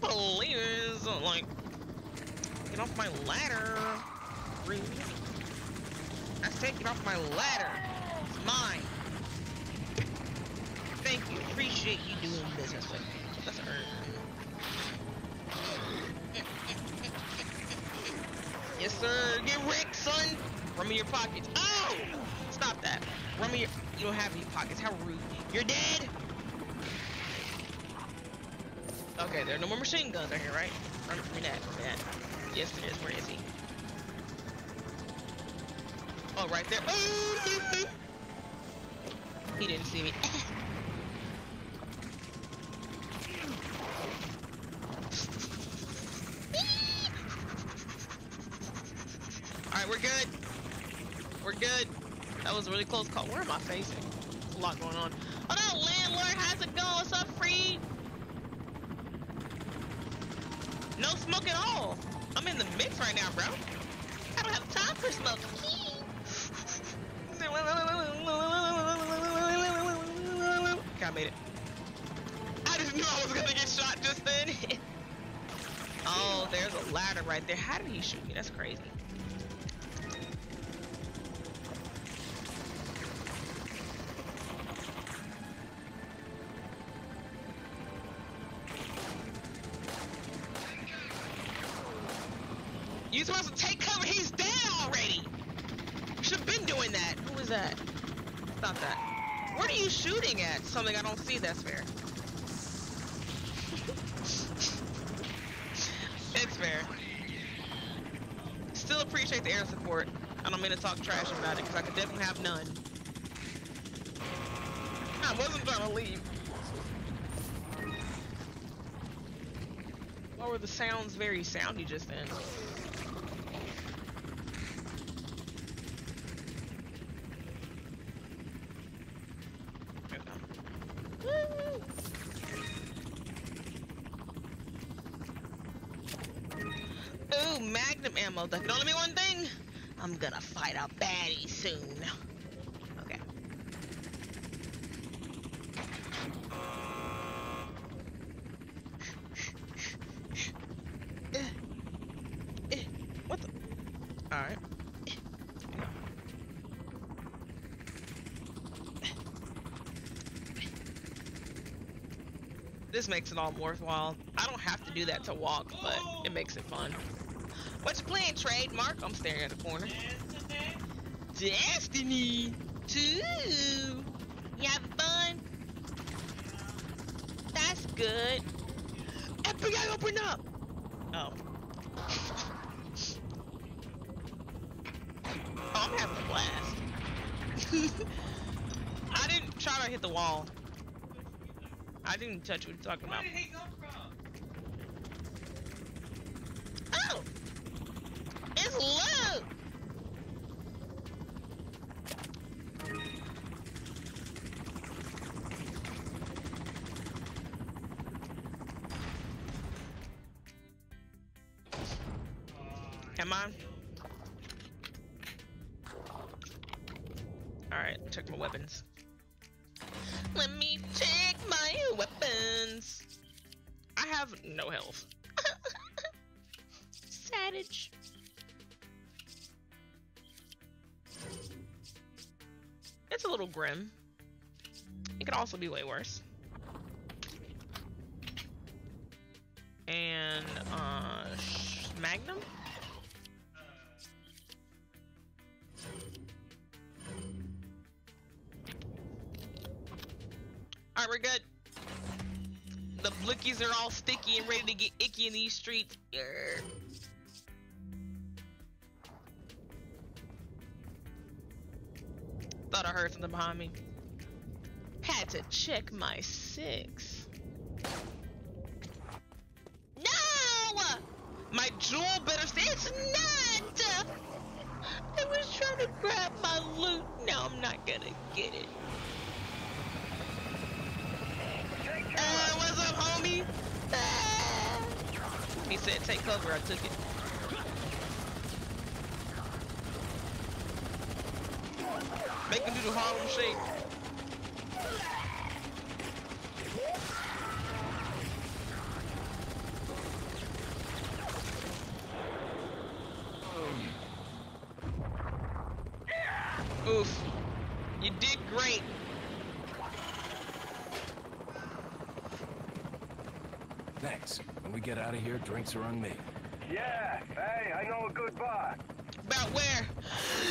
Please! Like, get off my ladder! Really? I said get off my ladder! It's mine! Thank you! Appreciate you doing business with me. That's earned. Yes, sir! Get wrecked, son! Run me your pockets! Oh! Stop that! Run me your... You don't have any pockets. How rude. You're dead! Okay, there are no more machine guns out here, right? Run from that. From that. Yes, there is. Where is he? Oh, right there. Oh! He didn't see me. Alright, we're good. We're good. That was a really close call. Where am I facing? There's a lot going on. Oh no, landlord, how's it going? What's up, Freed? No smoke at all. I'm in the mix right now, bro. I don't have time for smoke. Okay, I made it. I just knew I was gonna get shot just then. Oh, there's a ladder right there. How did he shoot me? That's crazy. You're supposed to take cover, he's dead already! You should've been doing that! Who is that? Stop that. What are you shooting at? Something I don't see, that's fair. It's fair. Still appreciate the air support. I don't mean to talk trash about it, because I could definitely have none. I wasn't gonna leave. Why were the sounds very soundy just then? Ammo that can only be one thing. I'm gonna fight a baddie soon. Okay. uh, uh, what the? All right. This makes it all worthwhile. I don't have to do that to walk, but it makes it fun. What you playing, trademark? I'm staring at the corner. Destiny! Destiny two! You having fun? That's good. F B I, open up! Oh. Oh, I'm having a blast. I didn't try to hit the wall. I didn't touch what you're talking about. Where did he come from? Come on. Alright, I took my weapons. Let me check my weapons. I have no health. Savage. It's a little grim. It could also be way worse. And, uh, Magnum? Alright, we're good. The blickies are all sticky and ready to get icky in these streets. Urgh. Thought I heard something behind me. Had to check my six. No! My jewel better stay. It's not! I was trying to grab my loot. Now I'm not gonna get it. Uh, what's up, homie? Ah. He said, take cover. I took it. Make him do the Harlem Shake. Oof. You did great. Thanks. When we get out of here, drinks are on me. Yeah. Hey, I know a good bar. About where?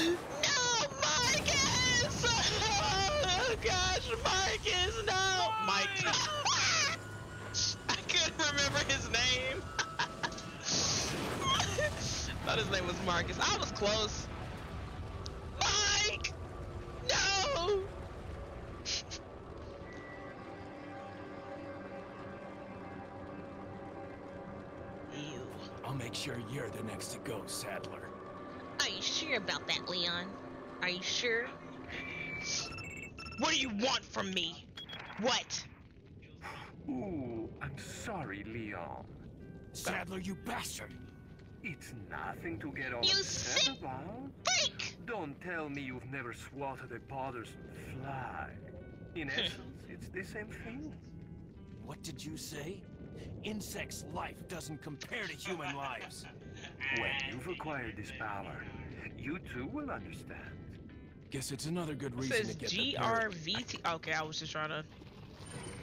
No, Marcus! Oh, gosh, Marcus, no! Why? Mike. I couldn't remember his name. Thought his name was Marcus. I was close. Mike! No! I'll make sure you're the next to go, Saddler. Are you sure about that, Leon? Are you sure? What do you want from me? What? Ooh, I'm sorry, Leon. Saddler, you bastard! It's nothing to get all upset about. Freak! Don't tell me you've never swatted a bothersome fly. In essence, it's the same thing. What did you say? Insects' life doesn't compare to human lives. When you've acquired this power, you too will understand. Guess it's another good reason it says to get G R V T. Okay, I was just trying to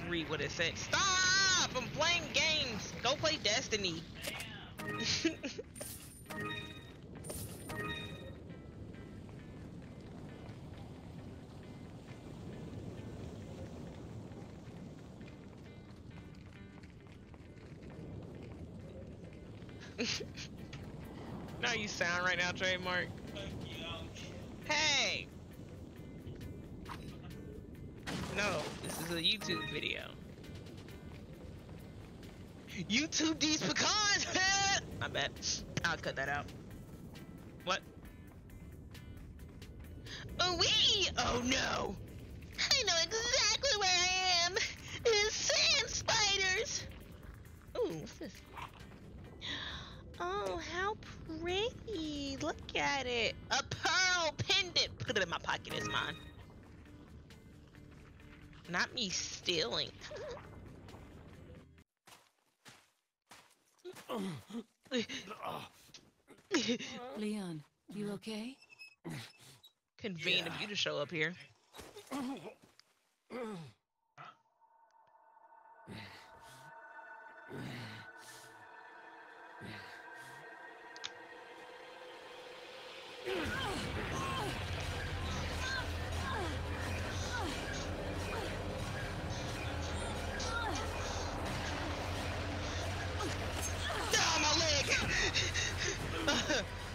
read what it said. Stop! I'm playing games. Go play Destiny. Now you sound right now, trademark. Hey! No, this is a YouTube video. YouTube these pecans! My bad. I'll cut that out. What? Oh wee! Oh no! I know exactly where I am! It's sand spiders! Ooh, what's this? Oh, how pretty. Look at it. A pearl pendant. Put it in my pocket. It's mine. Not me stealing. Leon, you okay? Convenient yeah. of you to show up here.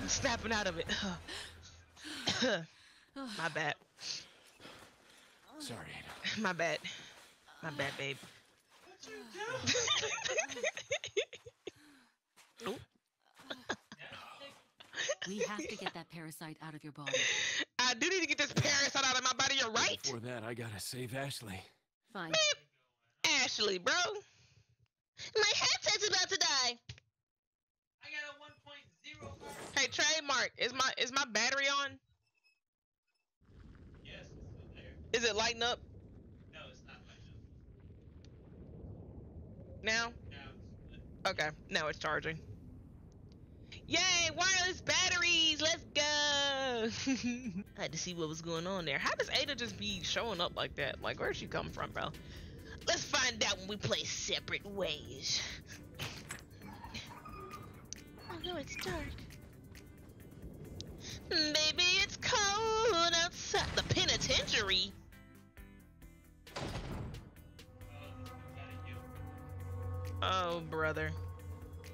I'm snapping out of it. My bad. Sorry, Ada. My bad. My bad, babe. What you doing? We have to get that parasite out of your body. I do need to get this parasite out of my body, you're right. Before that, I gotta save Ashley. Fine. Beep. Ashley, bro. My headset's about to die. I got a one point zero. Hey, trademark. Is my is my battery on? Yes, it's still there. Is it lighting up? No, it's not lighting up. Now? Now it's good. Okay, now it's charging. Yay, wireless batteries! Let's go! I had to see what was going on there. How does Ada just be showing up like that? Like, where'd she come from, bro? Let's find out when we play separate ways. Oh no, it's dark. Baby, it's cold outside the penitentiary. Oh, brother.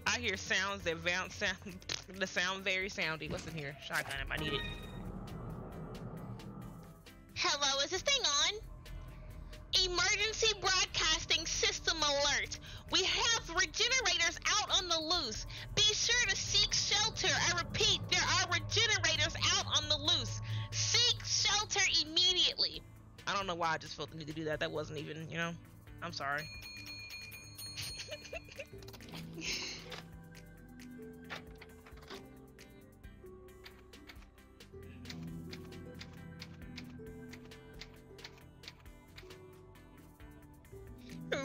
I hear sounds that bounce sound the sound very soundy. What's in here? Shotgun if I need it. Hello, is this thing on? Emergency broadcasting system alert. We have regenerators out on the loose. Be sure to seek shelter. I repeat, there are regenerators out on the loose. Seek shelter immediately. I don't know why I just felt the need to do that. That wasn't even, you know, I'm sorry.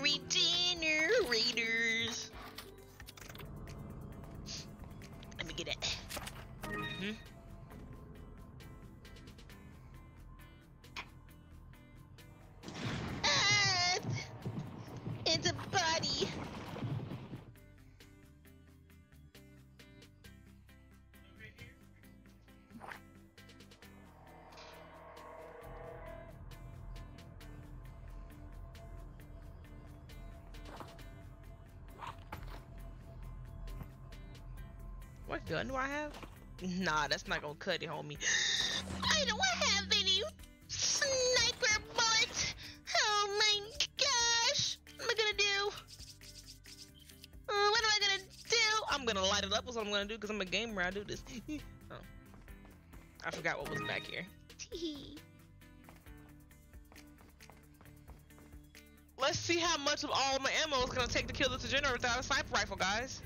Regenerators. Let me get it. Mm-hmm. Ah, it's a body. What gun do I have? Nah, that's not gonna cut it, homie. I don't have any sniper bullets. Oh my gosh. What am I gonna do? Uh, what am I gonna do? I'm gonna light it up is what I'm gonna do because I'm a gamer. I do this. Oh. I forgot what was back here. Let's see how much of all my ammo it's gonna take to kill this degenerate without a sniper rifle, guys.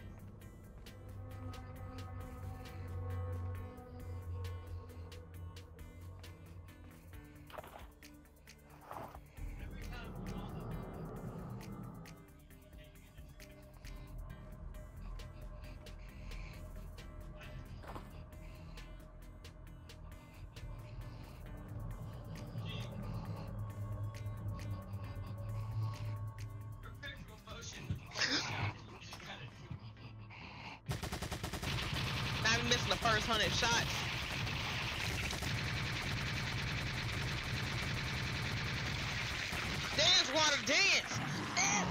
Missing the first hundred shots. Dance, water, dance. Dance.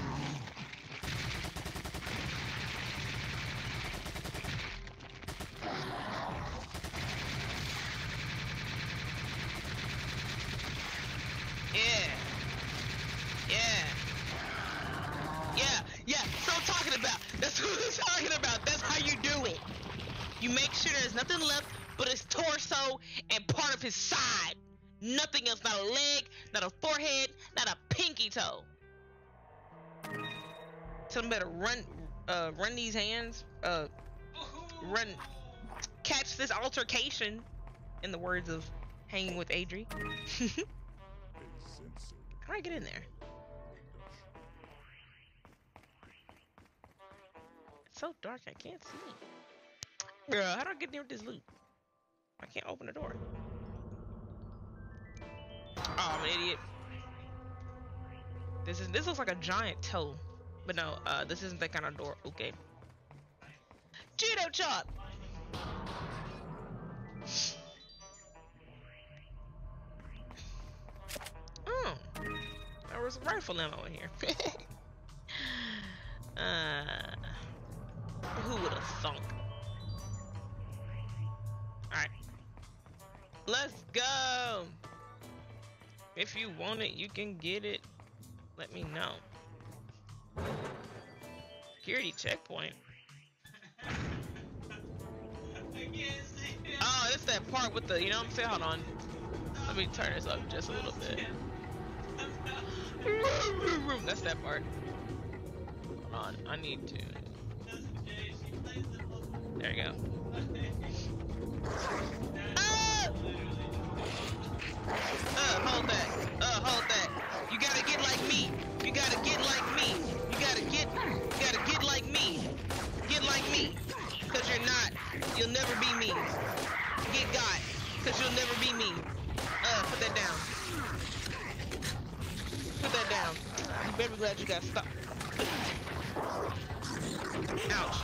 Yeah. Yeah. Yeah. Yeah. That's what I'm talking about. That's what I'm talking about. That's how you do it. You make sure there's nothing left but his torso and part of his side. Nothing else, not a leg, not a forehead, not a pinky toe. Tell him better run, uh, run these hands, uh, run, catch this altercation, in the words of Hanging with Adri. How do I get in there? It's so dark, I can't see. Girl, how do I get near this loot? I can't open the door. Oh, I'm an idiot. This is this looks like a giant toe, but no, uh, this isn't that kind of door. Okay. Judo chop. Oh, there was rifle ammo in here. uh, who would have thunk? Alright. Let's go. If you want it, you can get it. Let me know. Security checkpoint. Oh, it's that part with the, you know what I'm saying? Hold on. Let me turn this up just a little bit. That's that part. Hold on. I need to. There you go. Ah! Uh, hold back. Uh, hold back. You gotta get like me. You gotta get like me. You gotta get, you gotta get like me. Get like me. Cause you're not. You'll never be me. Get God. Cause you'll never be me. Uh, put that down. Put that down. You better be glad you got stuck. Ouch.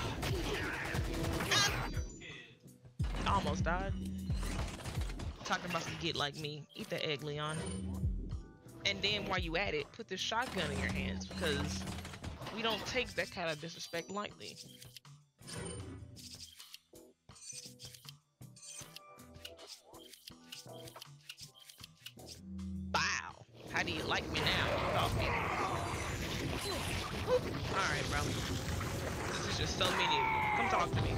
Ah! Almost died. Talking about some get like me. Eat that egg, Leon. And then while you at it, put this shotgun in your hands because we don't take that kind of disrespect lightly. Wow. How do you like me now? Alright, bro. This is just so many of you. Come talk to me.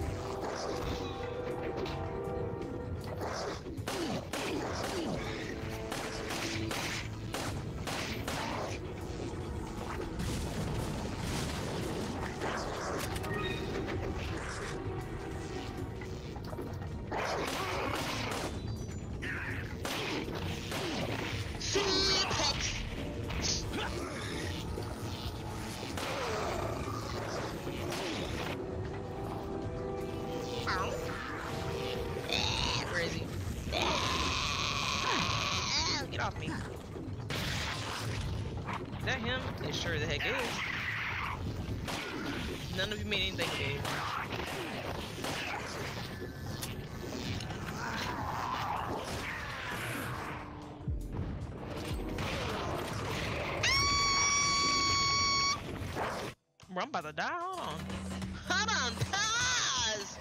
I'm about to die. Hold on. Hold on. Pause.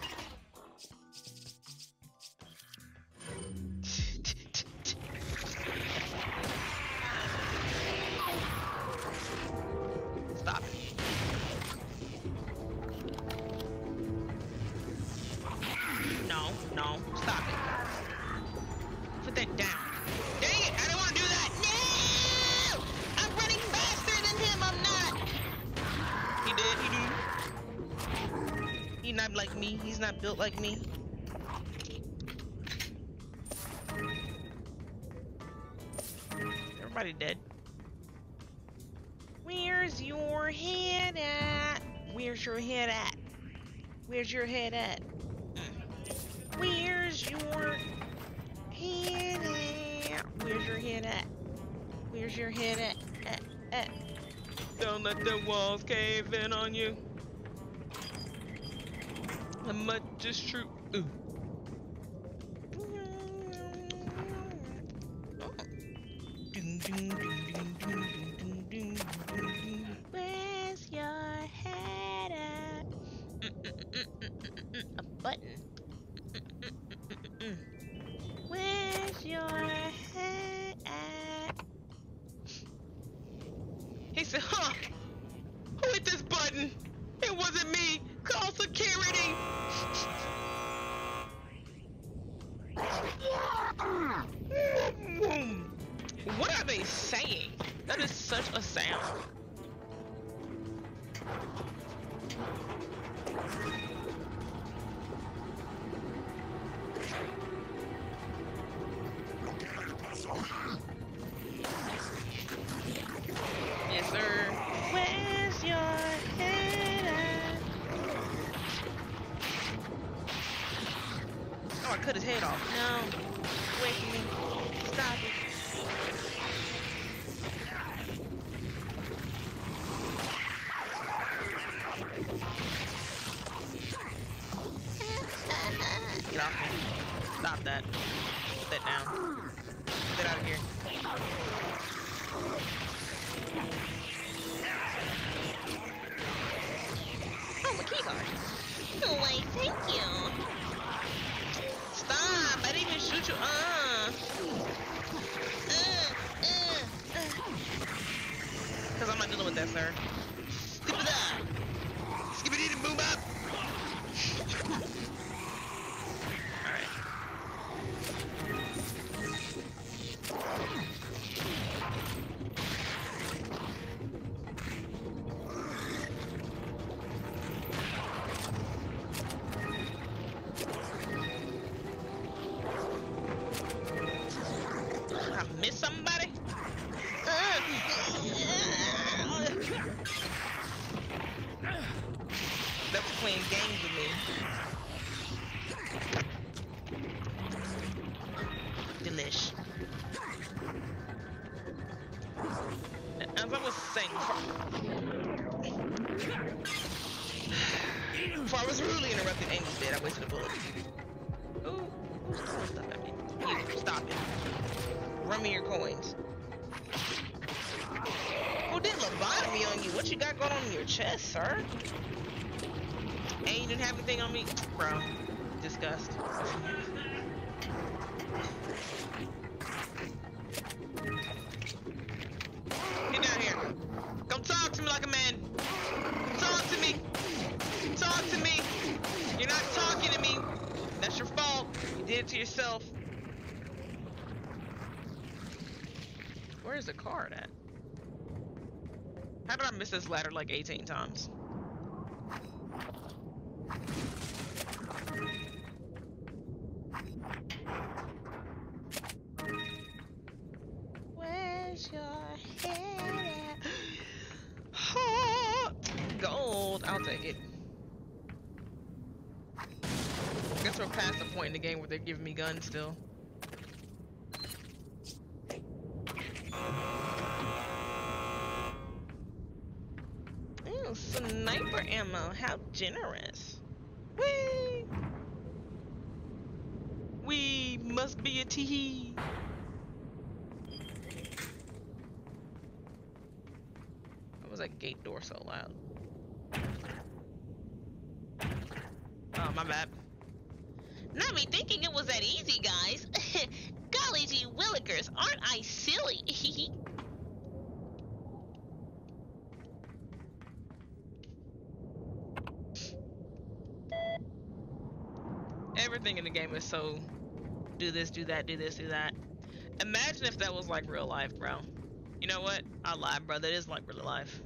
Stop it. No, no. Stop it. Put that down. Dang it. I don't want to do that. No! I'm running faster than him. I'm not. He did, he do. He not like me, he's not built like me. Everybody dead. Where's your head at? Where's your head at? Where's your head at? Where's your head at? Where's your head at? Where's your head at? At, at? Don't let the walls cave in on you. How much is true? Ooh. Where's your head at? A button. Where's your head at? He said, huh, who hit this button? It wasn't me. Call security. What are they saying? That is such a sound. Yes, sir. Where's your head at? Oh, I cut his head off. No. Wait for me. Stop it. Get off me. Stop that. Put that down. Get out of here. Oh, my key card. Oh, why, thank you. Stop! I didn't even shoot you. Uh. Uh, uh, uh. Cause I'm not dealing with that, sir. Skip it up. Skip it in and boom up. ruling. Before I was rudely interrupted, Amy's dead. I wasted a bullet. Ooh. Stop it. You, stop it. Run me your coins. Who did lobotomy on you? What you got going on in your chest, sir? And you didn't have anything on me? Bro. Disgust. Get down here. Come talk to me like a man. Talk to me. Talk to me. You're not talking to me. That's your fault. You did it to yourself. Where is the card at? How did I miss this ladder like eighteen times? Where's your head at? Gold, I'll take it. I guess we're past the point in the game where they're giving me guns still. Ew, sniper ammo, how generous. Whee! We must be a tee-hee. Why was that gate door so loud? Oh, my bad. Not me thinking it was that easy, guys. Golly gee willikers, aren't I silly? Everything in the game is so do this, do that, do this, do that. Imagine if that was like real life, bro. You know what? I lied, brother. It is like real life.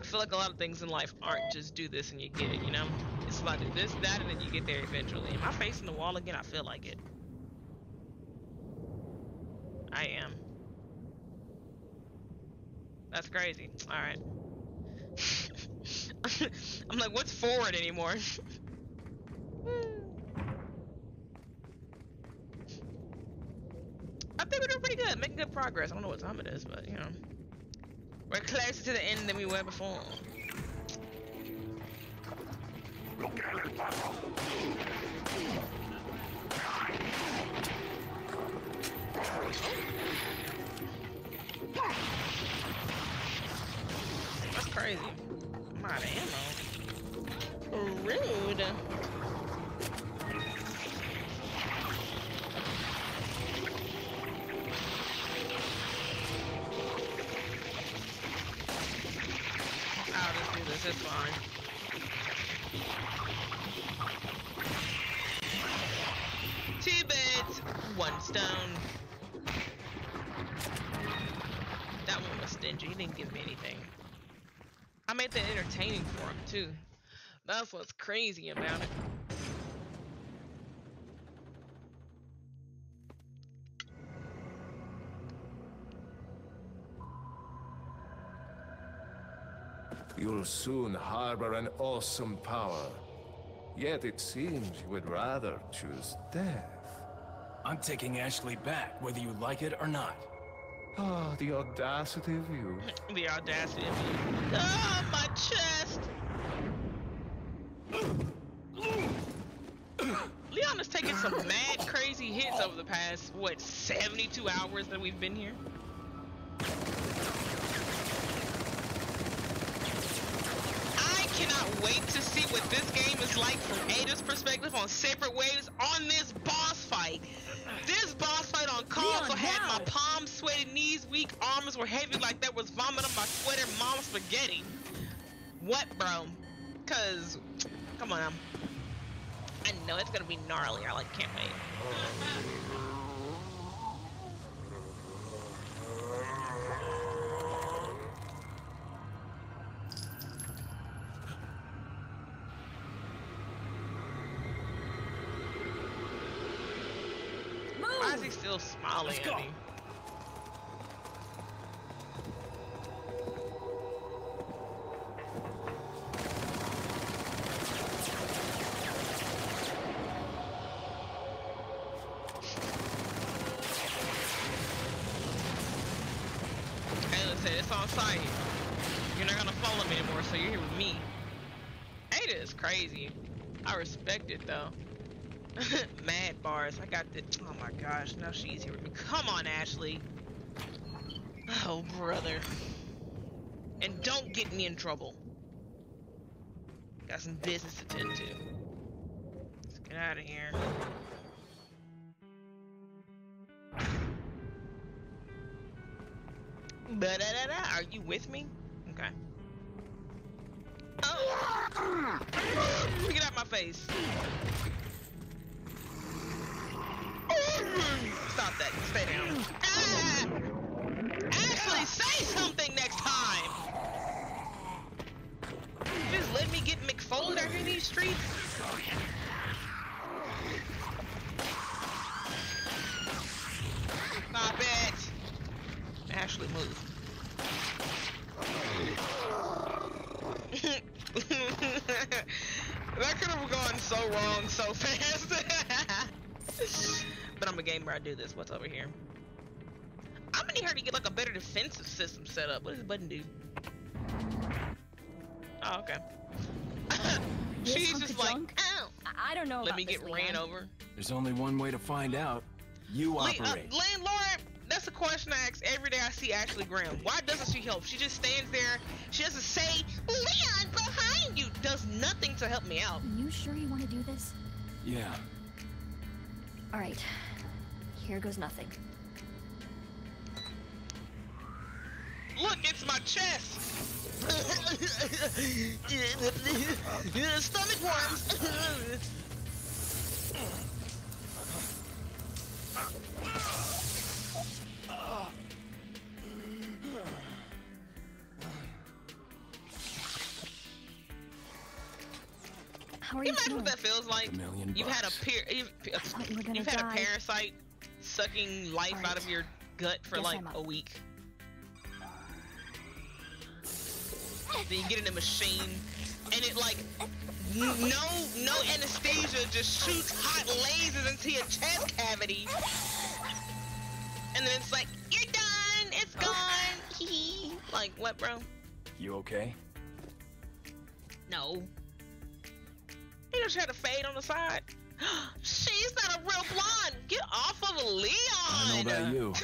I feel like a lot of things in life aren't just do this and you get it, you know? It's like do this, that, and then you get there eventually. Am I facing the wall again? I feel like it. I am. That's crazy. Alright. I'm like, what's forward anymore? I think we're doing pretty good, making good progress. I don't know what time it is, but you know. We're closer to the end than we were before. That's crazy. I'm out of ammo. Rude. This is fine. Two beds, one stone. That one was stingy. He didn't give me anything. I made that entertaining for him, too. That's what's crazy about it. You'll soon harbor an awesome power. Yet it seems you would rather choose death. I'm taking Ashley back, whether you like it or not. Oh, the audacity of you. The audacity of you. Oh, my chest! Leon is taking some mad, crazy hits over the past, what, seventy-two hours that we've been here? I cannot wait to see what this game is like from Ada's perspective on separate waves on this boss fight. This boss fight on call also had my palms sweaty, knees weak, arms were heavy like there was vomit on my sweater, mom spaghetti. What, bro? Cause, come on, I'm, I know it's gonna be gnarly. I like can't wait. Still smiling at me. Hey, let's say it's on site. You're not gonna follow me anymore, so you're here with me. Ada is crazy. I respect it though. Mad bars. I got the. Oh my gosh, now she's here with me. Come on, Ashley. Oh brother. And don't get me in trouble. Got some business to tend to. Let's get out of here. Ba-da-da-da. Are you with me? Okay. Oh! Get out of my face! Stop that. Stay down. Ah! Ashley, say something next time! Just let me get McFold out here in these streets? Stop it! Ashley, move. That could have gone so wrong so fast. But I'm a gamer, I do this. What's over here? I'm gonna need her to get like a better defensive system set up. What does the button do? Oh, okay. She's just like, ow. I don't know. Let me get ran over. There's only one way to find out. You operate. Le uh, landlord, that's a question I ask every day I see Ashley Graham. Why doesn't she help? She just stands there. She doesn't say, Leon, behind you. Does nothing to help me out. You sure you want to do this? Yeah. All right. Here goes nothing. Look, it's my chest. Stomach worms. How are you imagine doing? What that feels like. You've had a peer, you've, a, you've had die. a parasite sucking life right. out of your gut for Guess like a week. Then you get in a machine, and it like no no anesthesia, just shoots hot lasers into your chest cavity, and then it's like you're done, it's gone. Like what, bro? You okay? No. You know she had a fade on the side. She's not a real blonde. Get off of Leon. I don't know about you,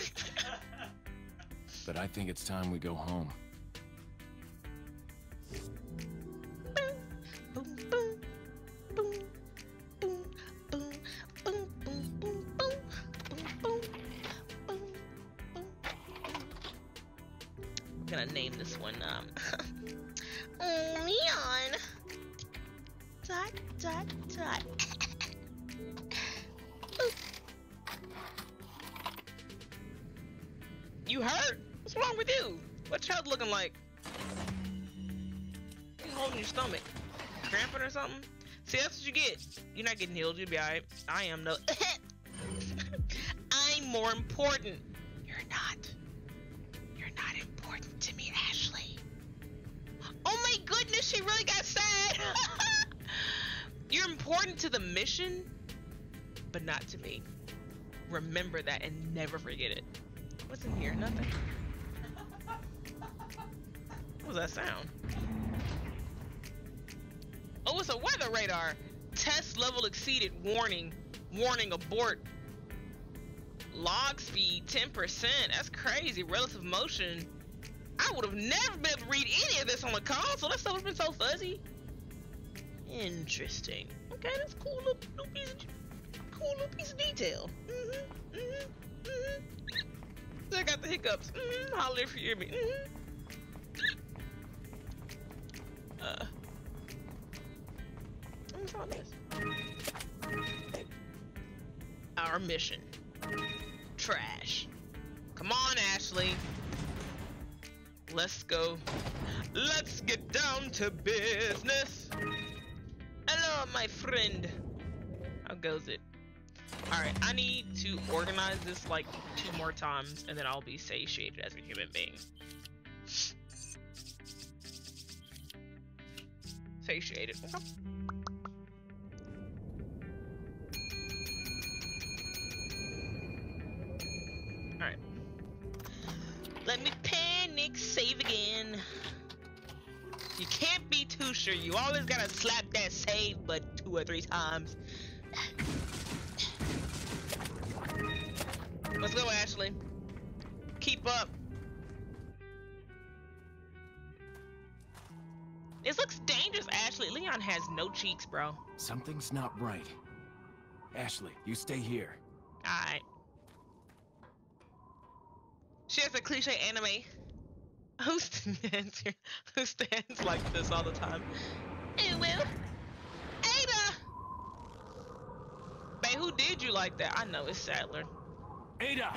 but I think it's time we go home. I'm gonna name this one um Leon. Dot, dot, dot. You hurt? What's wrong with you? What's your health looking like? You're holding your stomach. Cramping or something? See, that's what you get. You're not getting healed. You'll be alright. I am, no. I'm more important. You're not. You're not important to me, Ashley. Oh my goodness, she really got sad. You're important to the mission, but not to me. Remember that and never forget it. What's in here? Nothing. What was that sound? Oh, it's a weather radar. Test level exceeded. Warning. Warning, abort. Log speed, ten percent. That's crazy. Relative motion. I would have never been able to read any of this on the console. That stuff has been so fuzzy. Interesting. Okay, that's cool little, little piece of cool little piece of detail. Mm-hmm. Mm-hmm. Mm-hmm. I got the hiccups. Mm-hmm. Holler if you hear me. Mm-hmm. Uh what's all this? Our mission. Trash. Come on, Ashley. Let's go. Let's get down to business. Hello, my friend. How goes it? Alright, I need to organize this like two more times and then I'll be satiated as a human being. Satiated. Okay. Alright. Let me panic save again. You can't be too sure. You always gotta slap that save button two or three times. Let's go, Ashley. Keep up. This looks dangerous, Ashley. Leon has no cheeks, bro. Something's not right. Ashley, you stay here. Alright. She has a cliche anime. Who stands here? Who stands like this all the time? It will. Ada! Babe, who did you like that? I know, it's Saddler. Ada!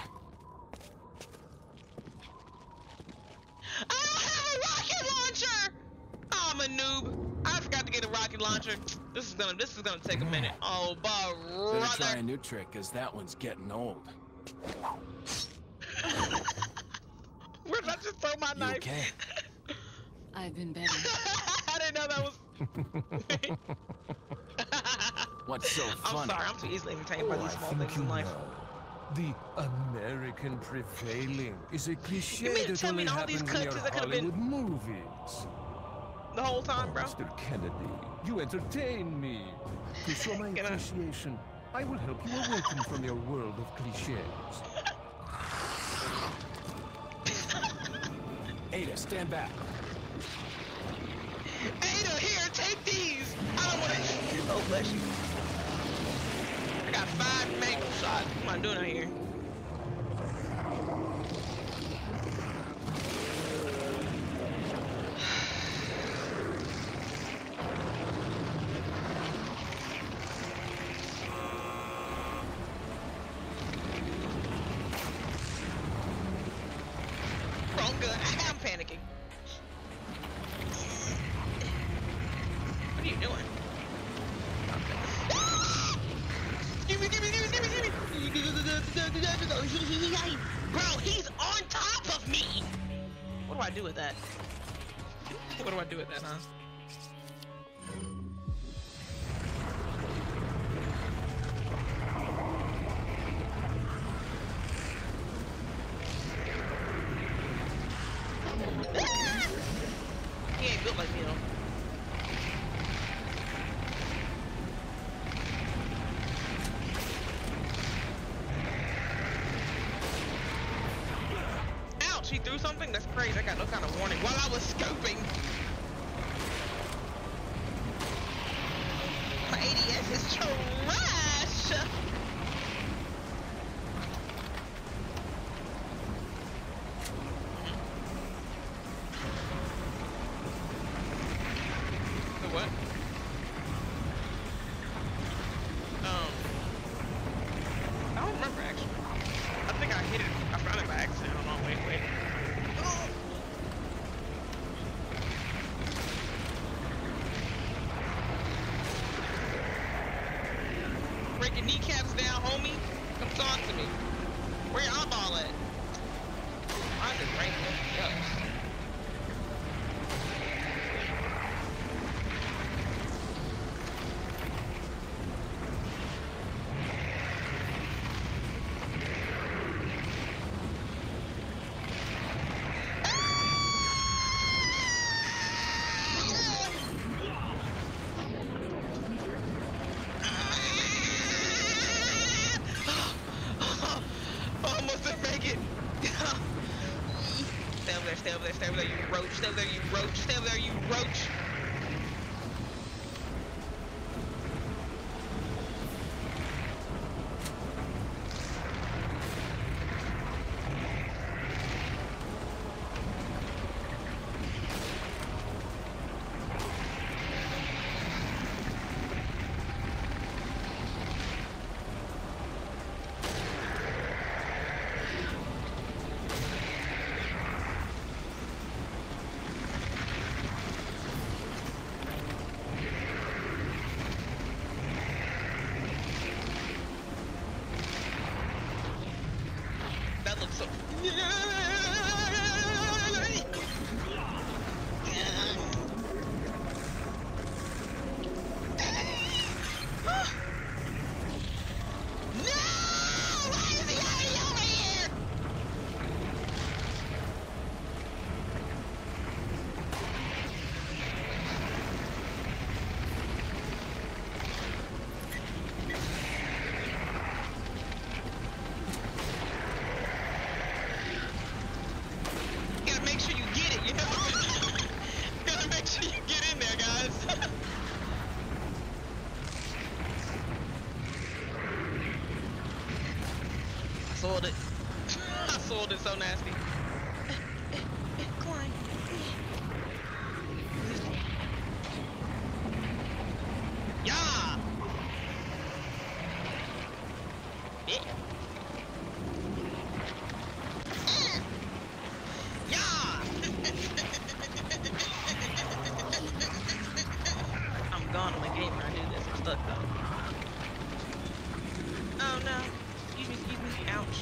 I don't have a rocket launcher! I'm a noob. I forgot to get a rocket launcher. This is gonna this is gonna take a minute. Oh, brother. Better try a new trick, cause that one's getting old. Where did I just throw my you knife? Okay. I've been better. I didn't know that was. What's so funny? I'm sorry, I'm too easily entertained by oh, these small things in life. Know. The American prevailing is a cliche. You mean to tell me all these countries that could have been movies? The whole time, bro. Mister Kennedy, you entertain me. To show my appreciation, I will help you awaken from your world of cliches. Ada, stand back. Ada, here, take these. I don't want to eat this. Oh, bless you. I got five mango shots. What am I doing out here? Something that's crazy. I got no kind of warning while I was scoping. My A D S is trash. The what? Um, I don't remember actually. I think I hit it. I found it by accident. Hold on, wait, wait. Kneecaps down, homie. Come talk to me. Where your eyeball at? I just break this up. sword it. I sword it so nasty. Corn. Yeah. Yeah. Yeah. I'm gone on the game when I do this. I'm stuck though. Oh no. Excuse me, excuse me. Ouch.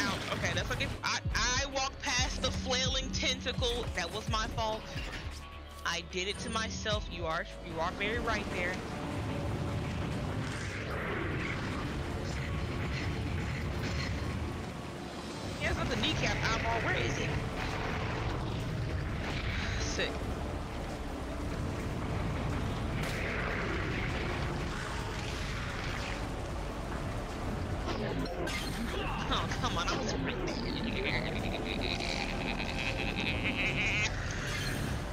Ouch. Okay, that's okay. I, I walked past the flailing tentacle. That was my fault. I did it to myself. You are you are very right there. Here's another kneecap eyeball. Where is it? Sick. Oh, come on, I was right there.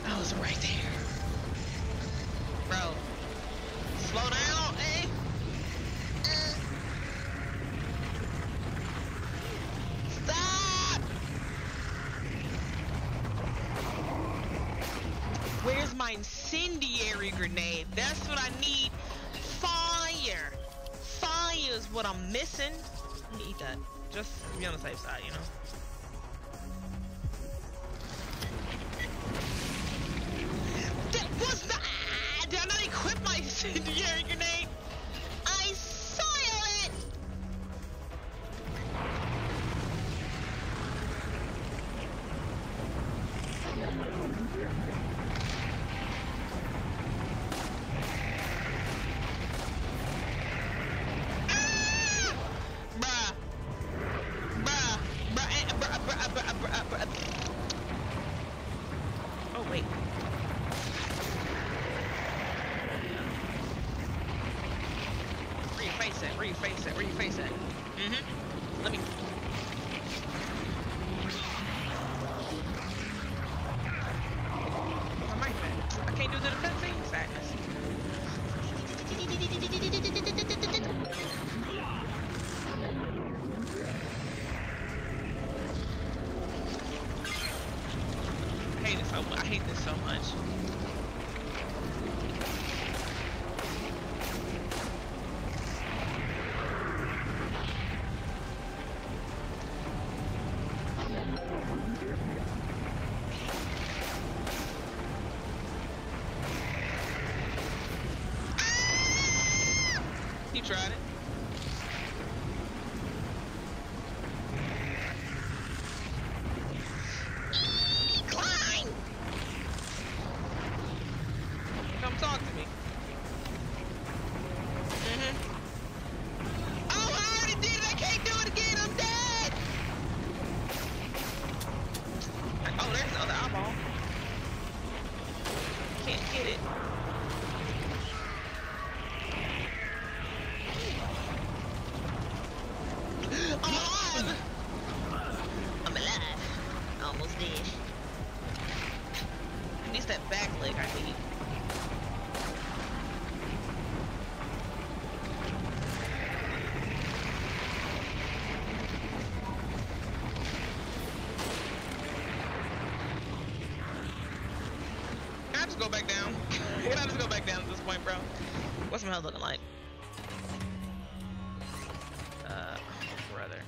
I was right there. Bro. Slow down, eh? Uh. Stop! Where's my incendiary grenade? That's what I need. Fire! Fire is what I'm missing. I need that. Just be on the safe side, you know? That was not... Ah, did I not equip my incendiary grenade? I saw it! Reface it, reface it. Mm-hmm. Let me. I might fence. I can't do the fencing. Sadness. I hate it so much. I hate this so much. Tried it. Climb! Come talk to me. Mm-hmm. Oh, I already did it. I can't do it again. I'm dead. Oh, there's another eyeball. Can't get it. Go back down. Can I just go back down at this point, bro? What's my health looking like? Uh, brother.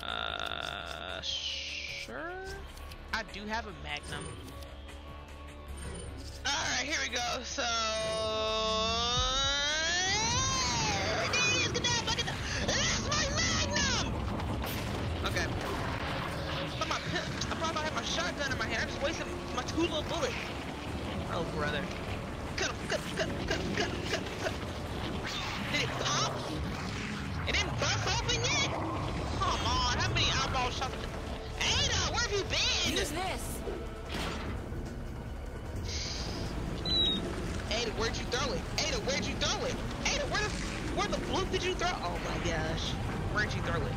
Uh, sure. I do have a magnum. All right, here we go. So. That's my magnum. Okay. But my I probably have my shotgun in my hand. I just wasted my two little bullets. Oh, brother. Cut him, cut him, cut him, cut him, cut him, cut him. Did it pop? It didn't bust open yet? Come on, how many eyeball shots? Ada, where have you been? Use this. Ada, where'd you throw it? Ada, where'd you throw it? Ada, where the, where the bloop did you throw? Oh my gosh. Where'd you throw it?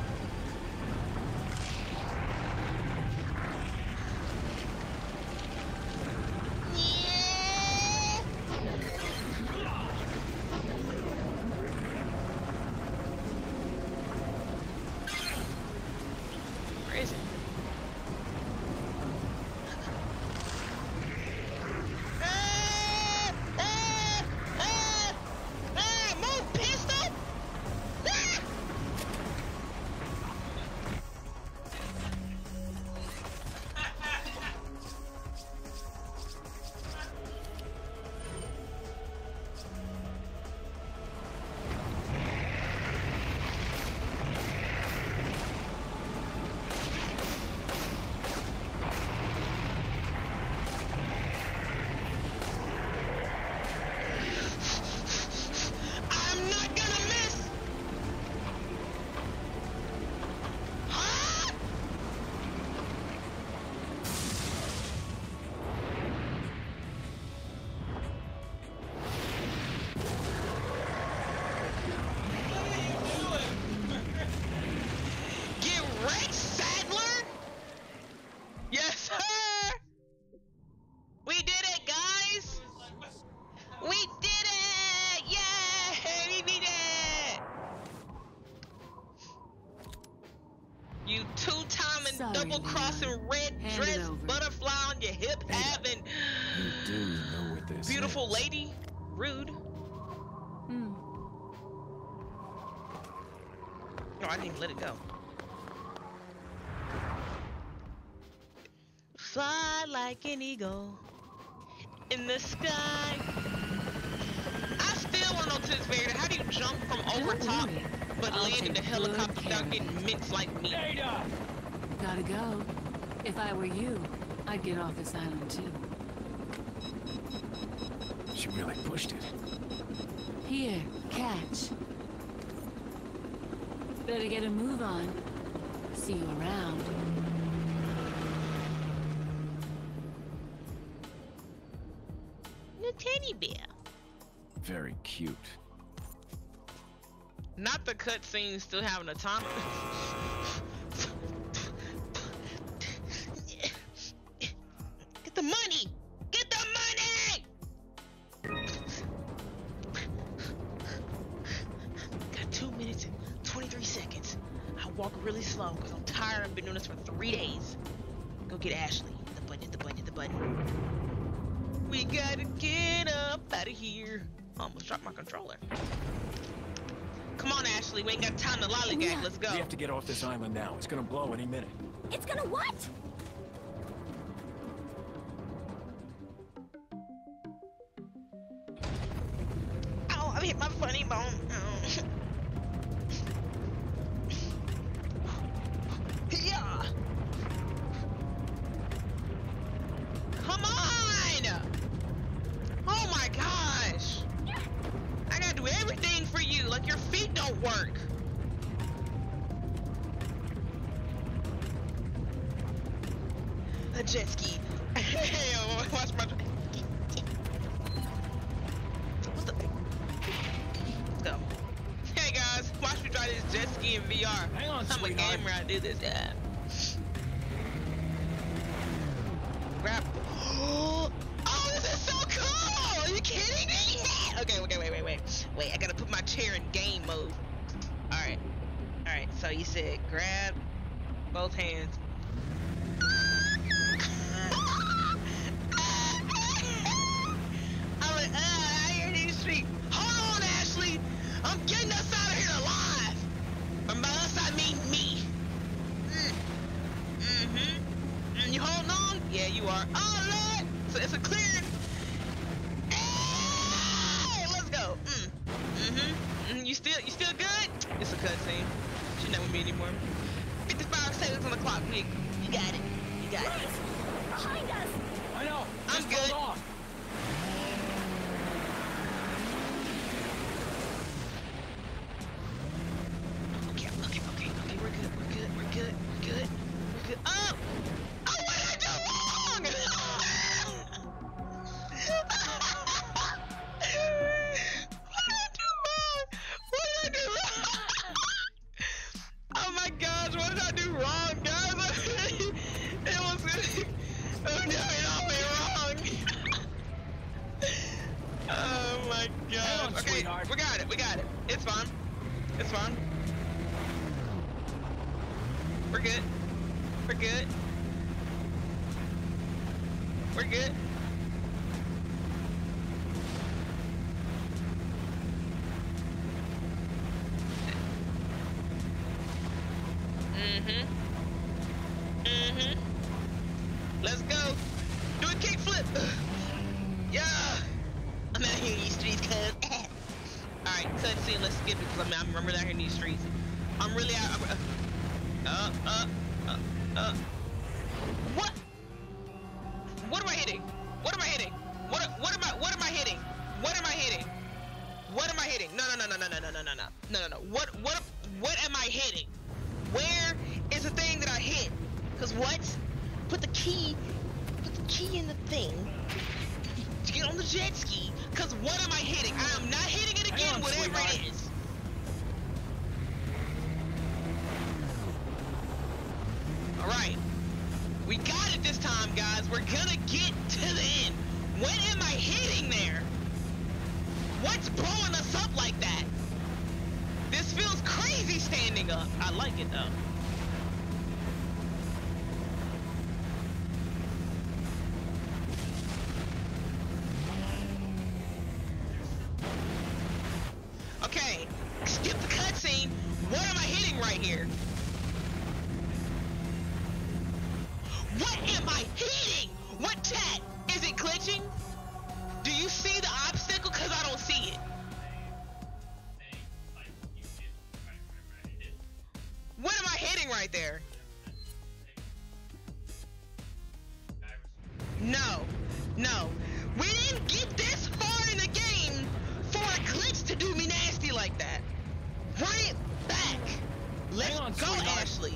you two-time and Sorry, double-crossing Leon. Red Hand dress, butterfly on your hip, Ada, having you do know what this beautiful is. Lady, rude. Hmm. No, I didn't let it go. Fly like an eagle in the sky. I still want to know to this variant. How do you jump from over top, but I'll land in the helicopter without getting minced like me? Ada! Gotta go. If I were you, I'd get off this island too. She really pushed it. Here, catch. Better get a move on. See you around. The teddy bear. Very cute. Not the cutscene still having a time. Get the money! Get the money! Got two minutes and twenty-three seconds. I walk really slow because I'm tired and been doing this for three days. Go get Ashley. The button, hit the button, hit the button. We gotta get up out of here. I almost dropped my controller. Come on, Ashley. We ain't got time to lollygag. Let's go. We have to get off this island now. It's gonna blow any minute. It's gonna what? Ow, I hit my funny bone. Oh. Yeah. Come on. Oh my gosh. I gotta do everything for you. Like your feet don't work. A jet ski. Hey, watch my. What's the? Let's go. Hey guys, watch me try this jet ski in V R. Hang on, I'm a gamer. I do this. Yeah. Grab. Oh, this is so cool. Are you kidding me? Okay, okay, wait, wait, wait. Wait, I gotta put my chair in game mode. Alright. Alright, so you said grab both hands. I'm like, uh, I hear these streets. Hold on, Ashley! I'm getting us out of here alive! And by us, I mean me. Mm-hmm. Mm, you holding on? Yeah, you are. Oh, Lord! So it's a clear... Mm-hmm. You still, you still good? It's a cutscene. She's not with me anymore. fifty-five seconds on the clock, Nick. You got it. You got Run. it. Behind us. I know. I'm Just good. Off. Okay, okay, okay, okay. We're good. We're good. We're good. We're good. We're good. Oh! Oh, what did I do wrong? We got it, we got it. It's fine. It's fine. We're good. We're good. We're good. Mm-hmm. Mm-hmm. Let's go. Do a kickflip. Yeah. I'm out here in these streets, cuz. Alright, cutscene, let's skip it because I mean, I'm really out here in these streets. I'm really out. I'm, uh, uh, uh, uh. What? What am I hitting? What am I hitting? What? What am I? What am I hitting? What am I hitting? What am I hitting? No, no, no, no, no, no, no, no, no, no, no, no. What? What? What am I hitting? Where is the thing that I hit? Cause what? Put the key. Put the key in the thing. To get on the jet ski, cause what am I hitting? I am not hitting it again, on, whatever sweetheart. It is. Alright. We got it this time, guys. We're gonna get to the end. What am I hitting there? What's blowing us up like that? This feels crazy standing up. I like it though. here. What am I hitting? What tat? Is it glitching? Do you see the obstacle? Because I don't see it. What am I hitting right there? No, no. We didn't get this far in the game for a glitch to do me nasty like that. Bring it back. Let's on, go, sweetheart. Ashley.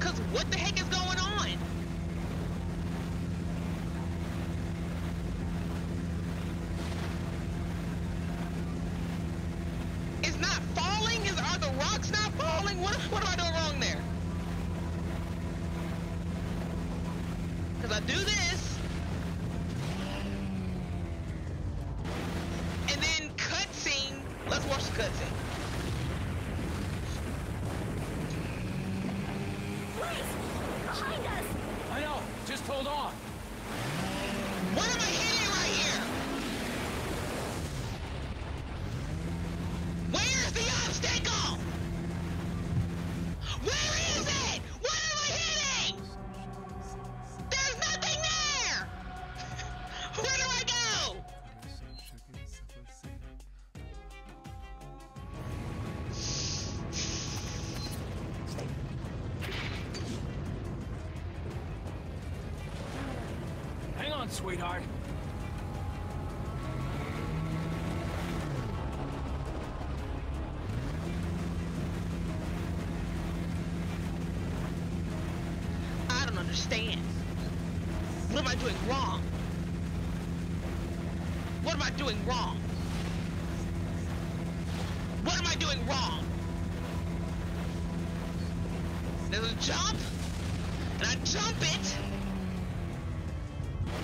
Cause what the heck is going on? It's not falling? Is are the rocks not falling? What what am I doing wrong there? Cause I do this. Let's watch the cutscene. Wait! Behind us! I know! Just hold on! What am I hitting right here? Where's the obstacle? Where is it? What am I hitting? There's nothing there! Where do I go? Sweetheart. I don't understand. What am I doing wrong? What am I doing wrong? What am I doing wrong? There's a jump, and I jump it.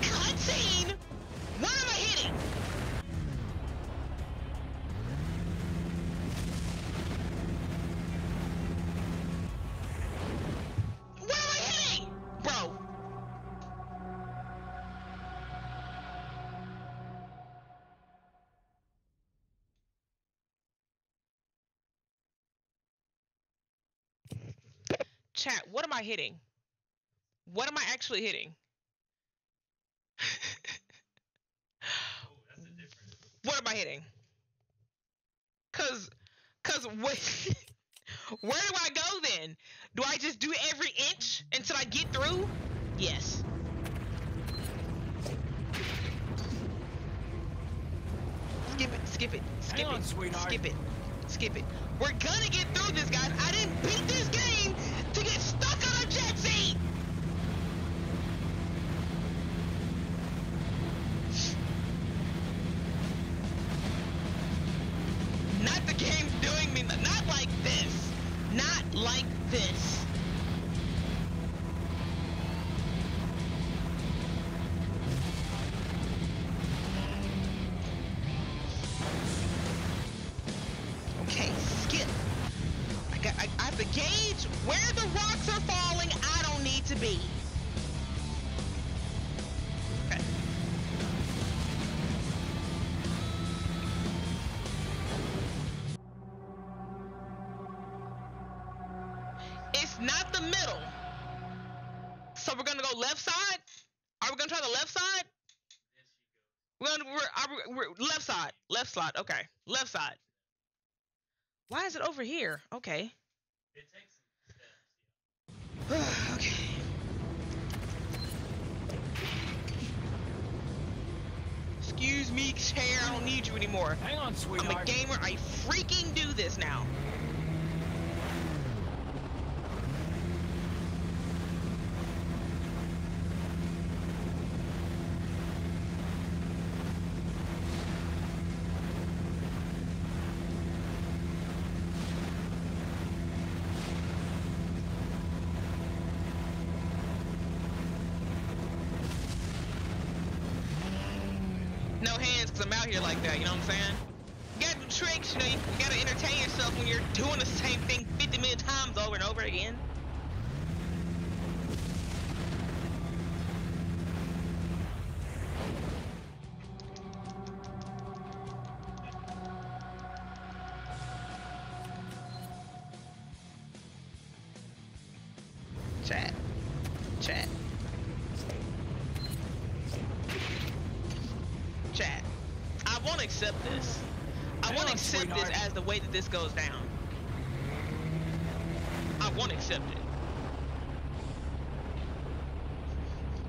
Cutscene? What am I hitting? What am I hitting? Bro. Chat, what am I hitting? What am I actually hitting? What am I hitting? Cause, cause what? Where do I go then? Do I just do every inch until I get through? Yes. Skip it, skip it, skip it, skip it, skip it. We're gonna get through this, guys. I didn't beat this game to get stuck on a jet seat. Not the game doing me, not like this. Not like this. Okay, skip. I got, I, I have to gauge where the rocks are falling. I don't need to be. Left slot, okay. Left side. Why is it over here? Okay. It takes some steps. Okay. Excuse me, chair. I don't need you anymore. Hang on, sweetheart. I'm a gamer. I freaking do this now. Like that, you know what I'm saying? You gotta do tricks, you know, you, you gotta entertain yourself when you're doing the same thing fifty million times over and over again. accept this. I won't accept this as the way that this goes down. I won't accept it.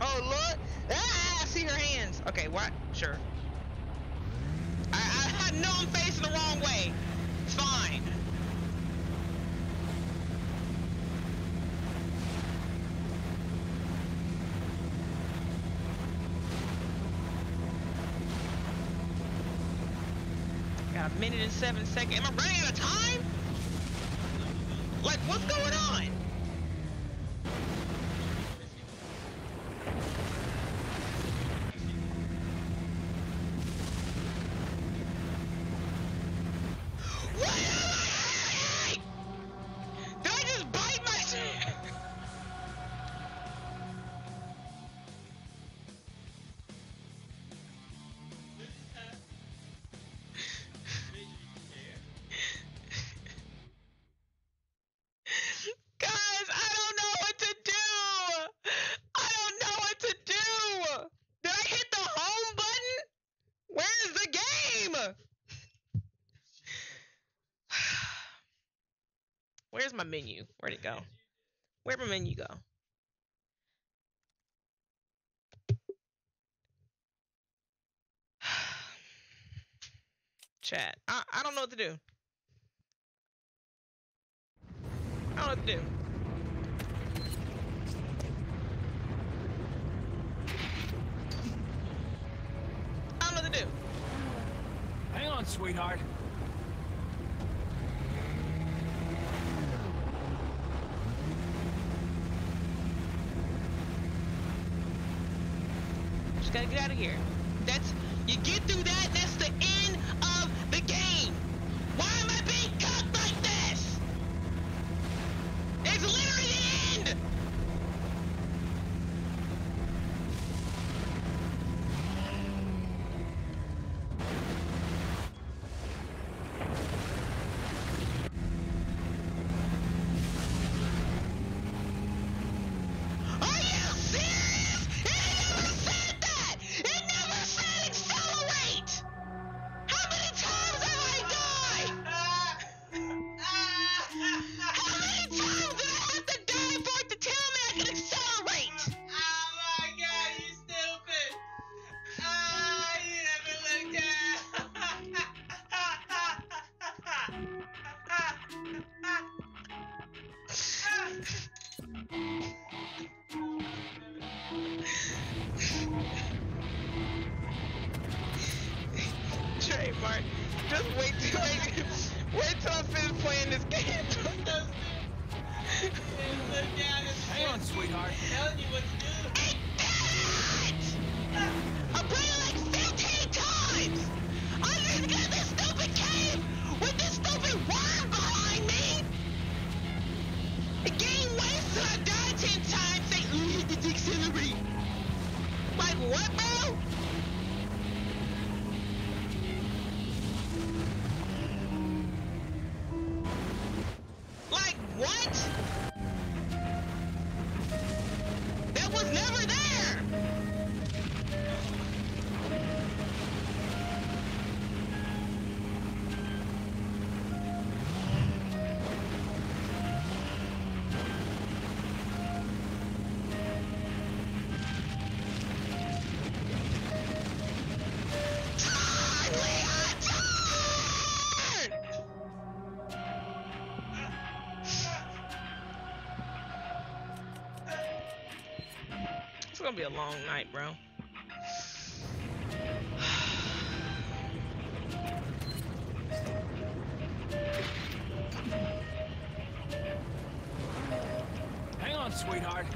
Oh Lord! Ah, I see her hands. Okay, what? Sure. I, I I know I'm facing the wrong way. It's fine. Got a minute and seven seconds. Am I running out of time? Like, what's going on? Where's my menu? Where'd it go? Where'd my menu go? Chat. I, I don't know what to do. I don't know what to do. I don't know what to do. Hang on, sweetheart. Gotta get out of here. That's, you get through that, that's the end of the game. Why am I being cooked like this? It's literally the end. It's gonna be a long night, bro. Hang on, sweetheart.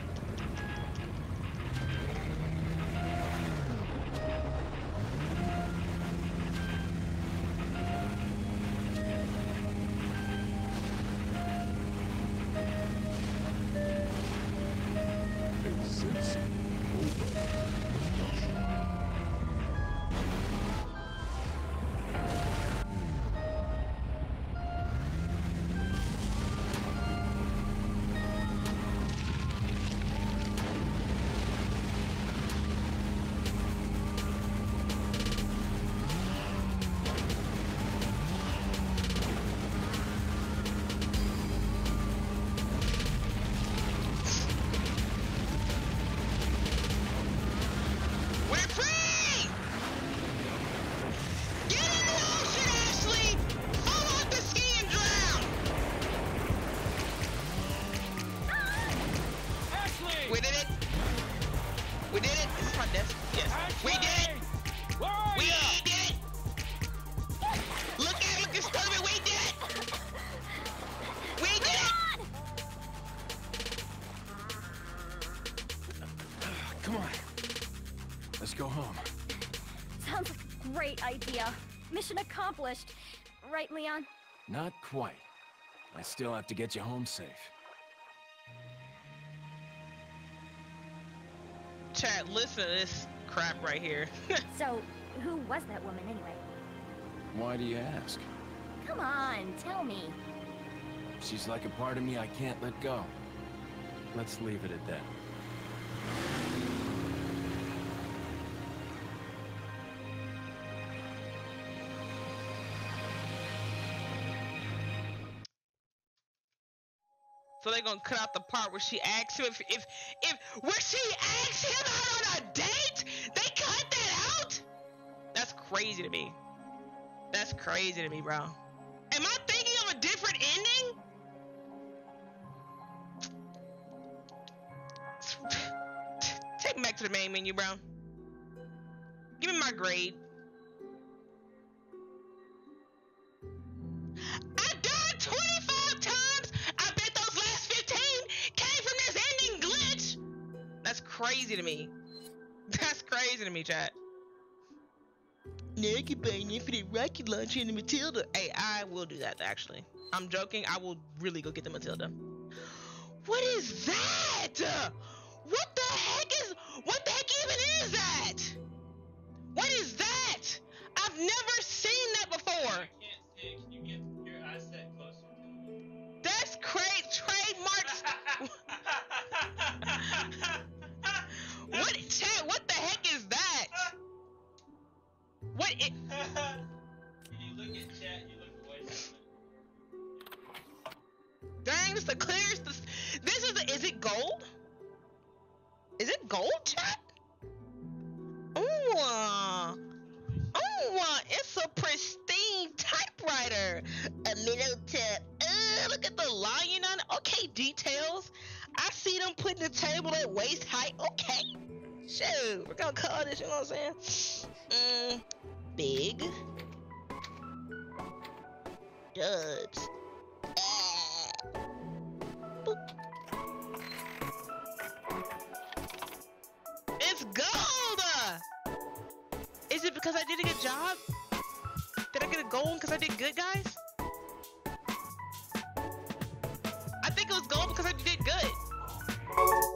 Great idea. Mission accomplished. Right, Leon? Not quite. I still have to get you home safe. Chat, listen to this crap right here. So, who was that woman anyway? Why do you ask? Come on, tell me. She's like a part of me I can't let go. Let's leave it at that. So they're gonna cut out the part where she asks him if if if where she asks him out on a date? They cut that out? That's crazy to me. That's crazy to me, bro. Am I thinking of a different ending? Take me back to the main menu, bro. Give me my grade. I died twenty-five times. I bet those last fifteen came from this ending glitch. That's crazy to me. That's crazy to me, chat. Nicky Bane for the rocket launcher and the Matilda. Hey, I will do that actually. I'm joking. I will really go get the Matilda. What is that? What the heck is? What the heck even is that? What is that? I've never seen that before. I can't see it. Can you get your eyes set closer? That's great. Trademarks. What, chat? What the heck is that? What it? You look at chat, you look away from it. Dang, this is the clearest. This, this is the. Is it gold? Is it gold, chat? Oh, oh, it's a pristine typewriter. A middle tip. Uh, look at the lion on it. Okay, details. I see them putting the table at waist height. Okay. Shoot, we're gonna call this, you know what I'm saying? Mm, big. Dubs. Ah. Boop. It's gold! Is it because I did a good job? Did I get a gold because I did good, guys? I think it was gold because I did good.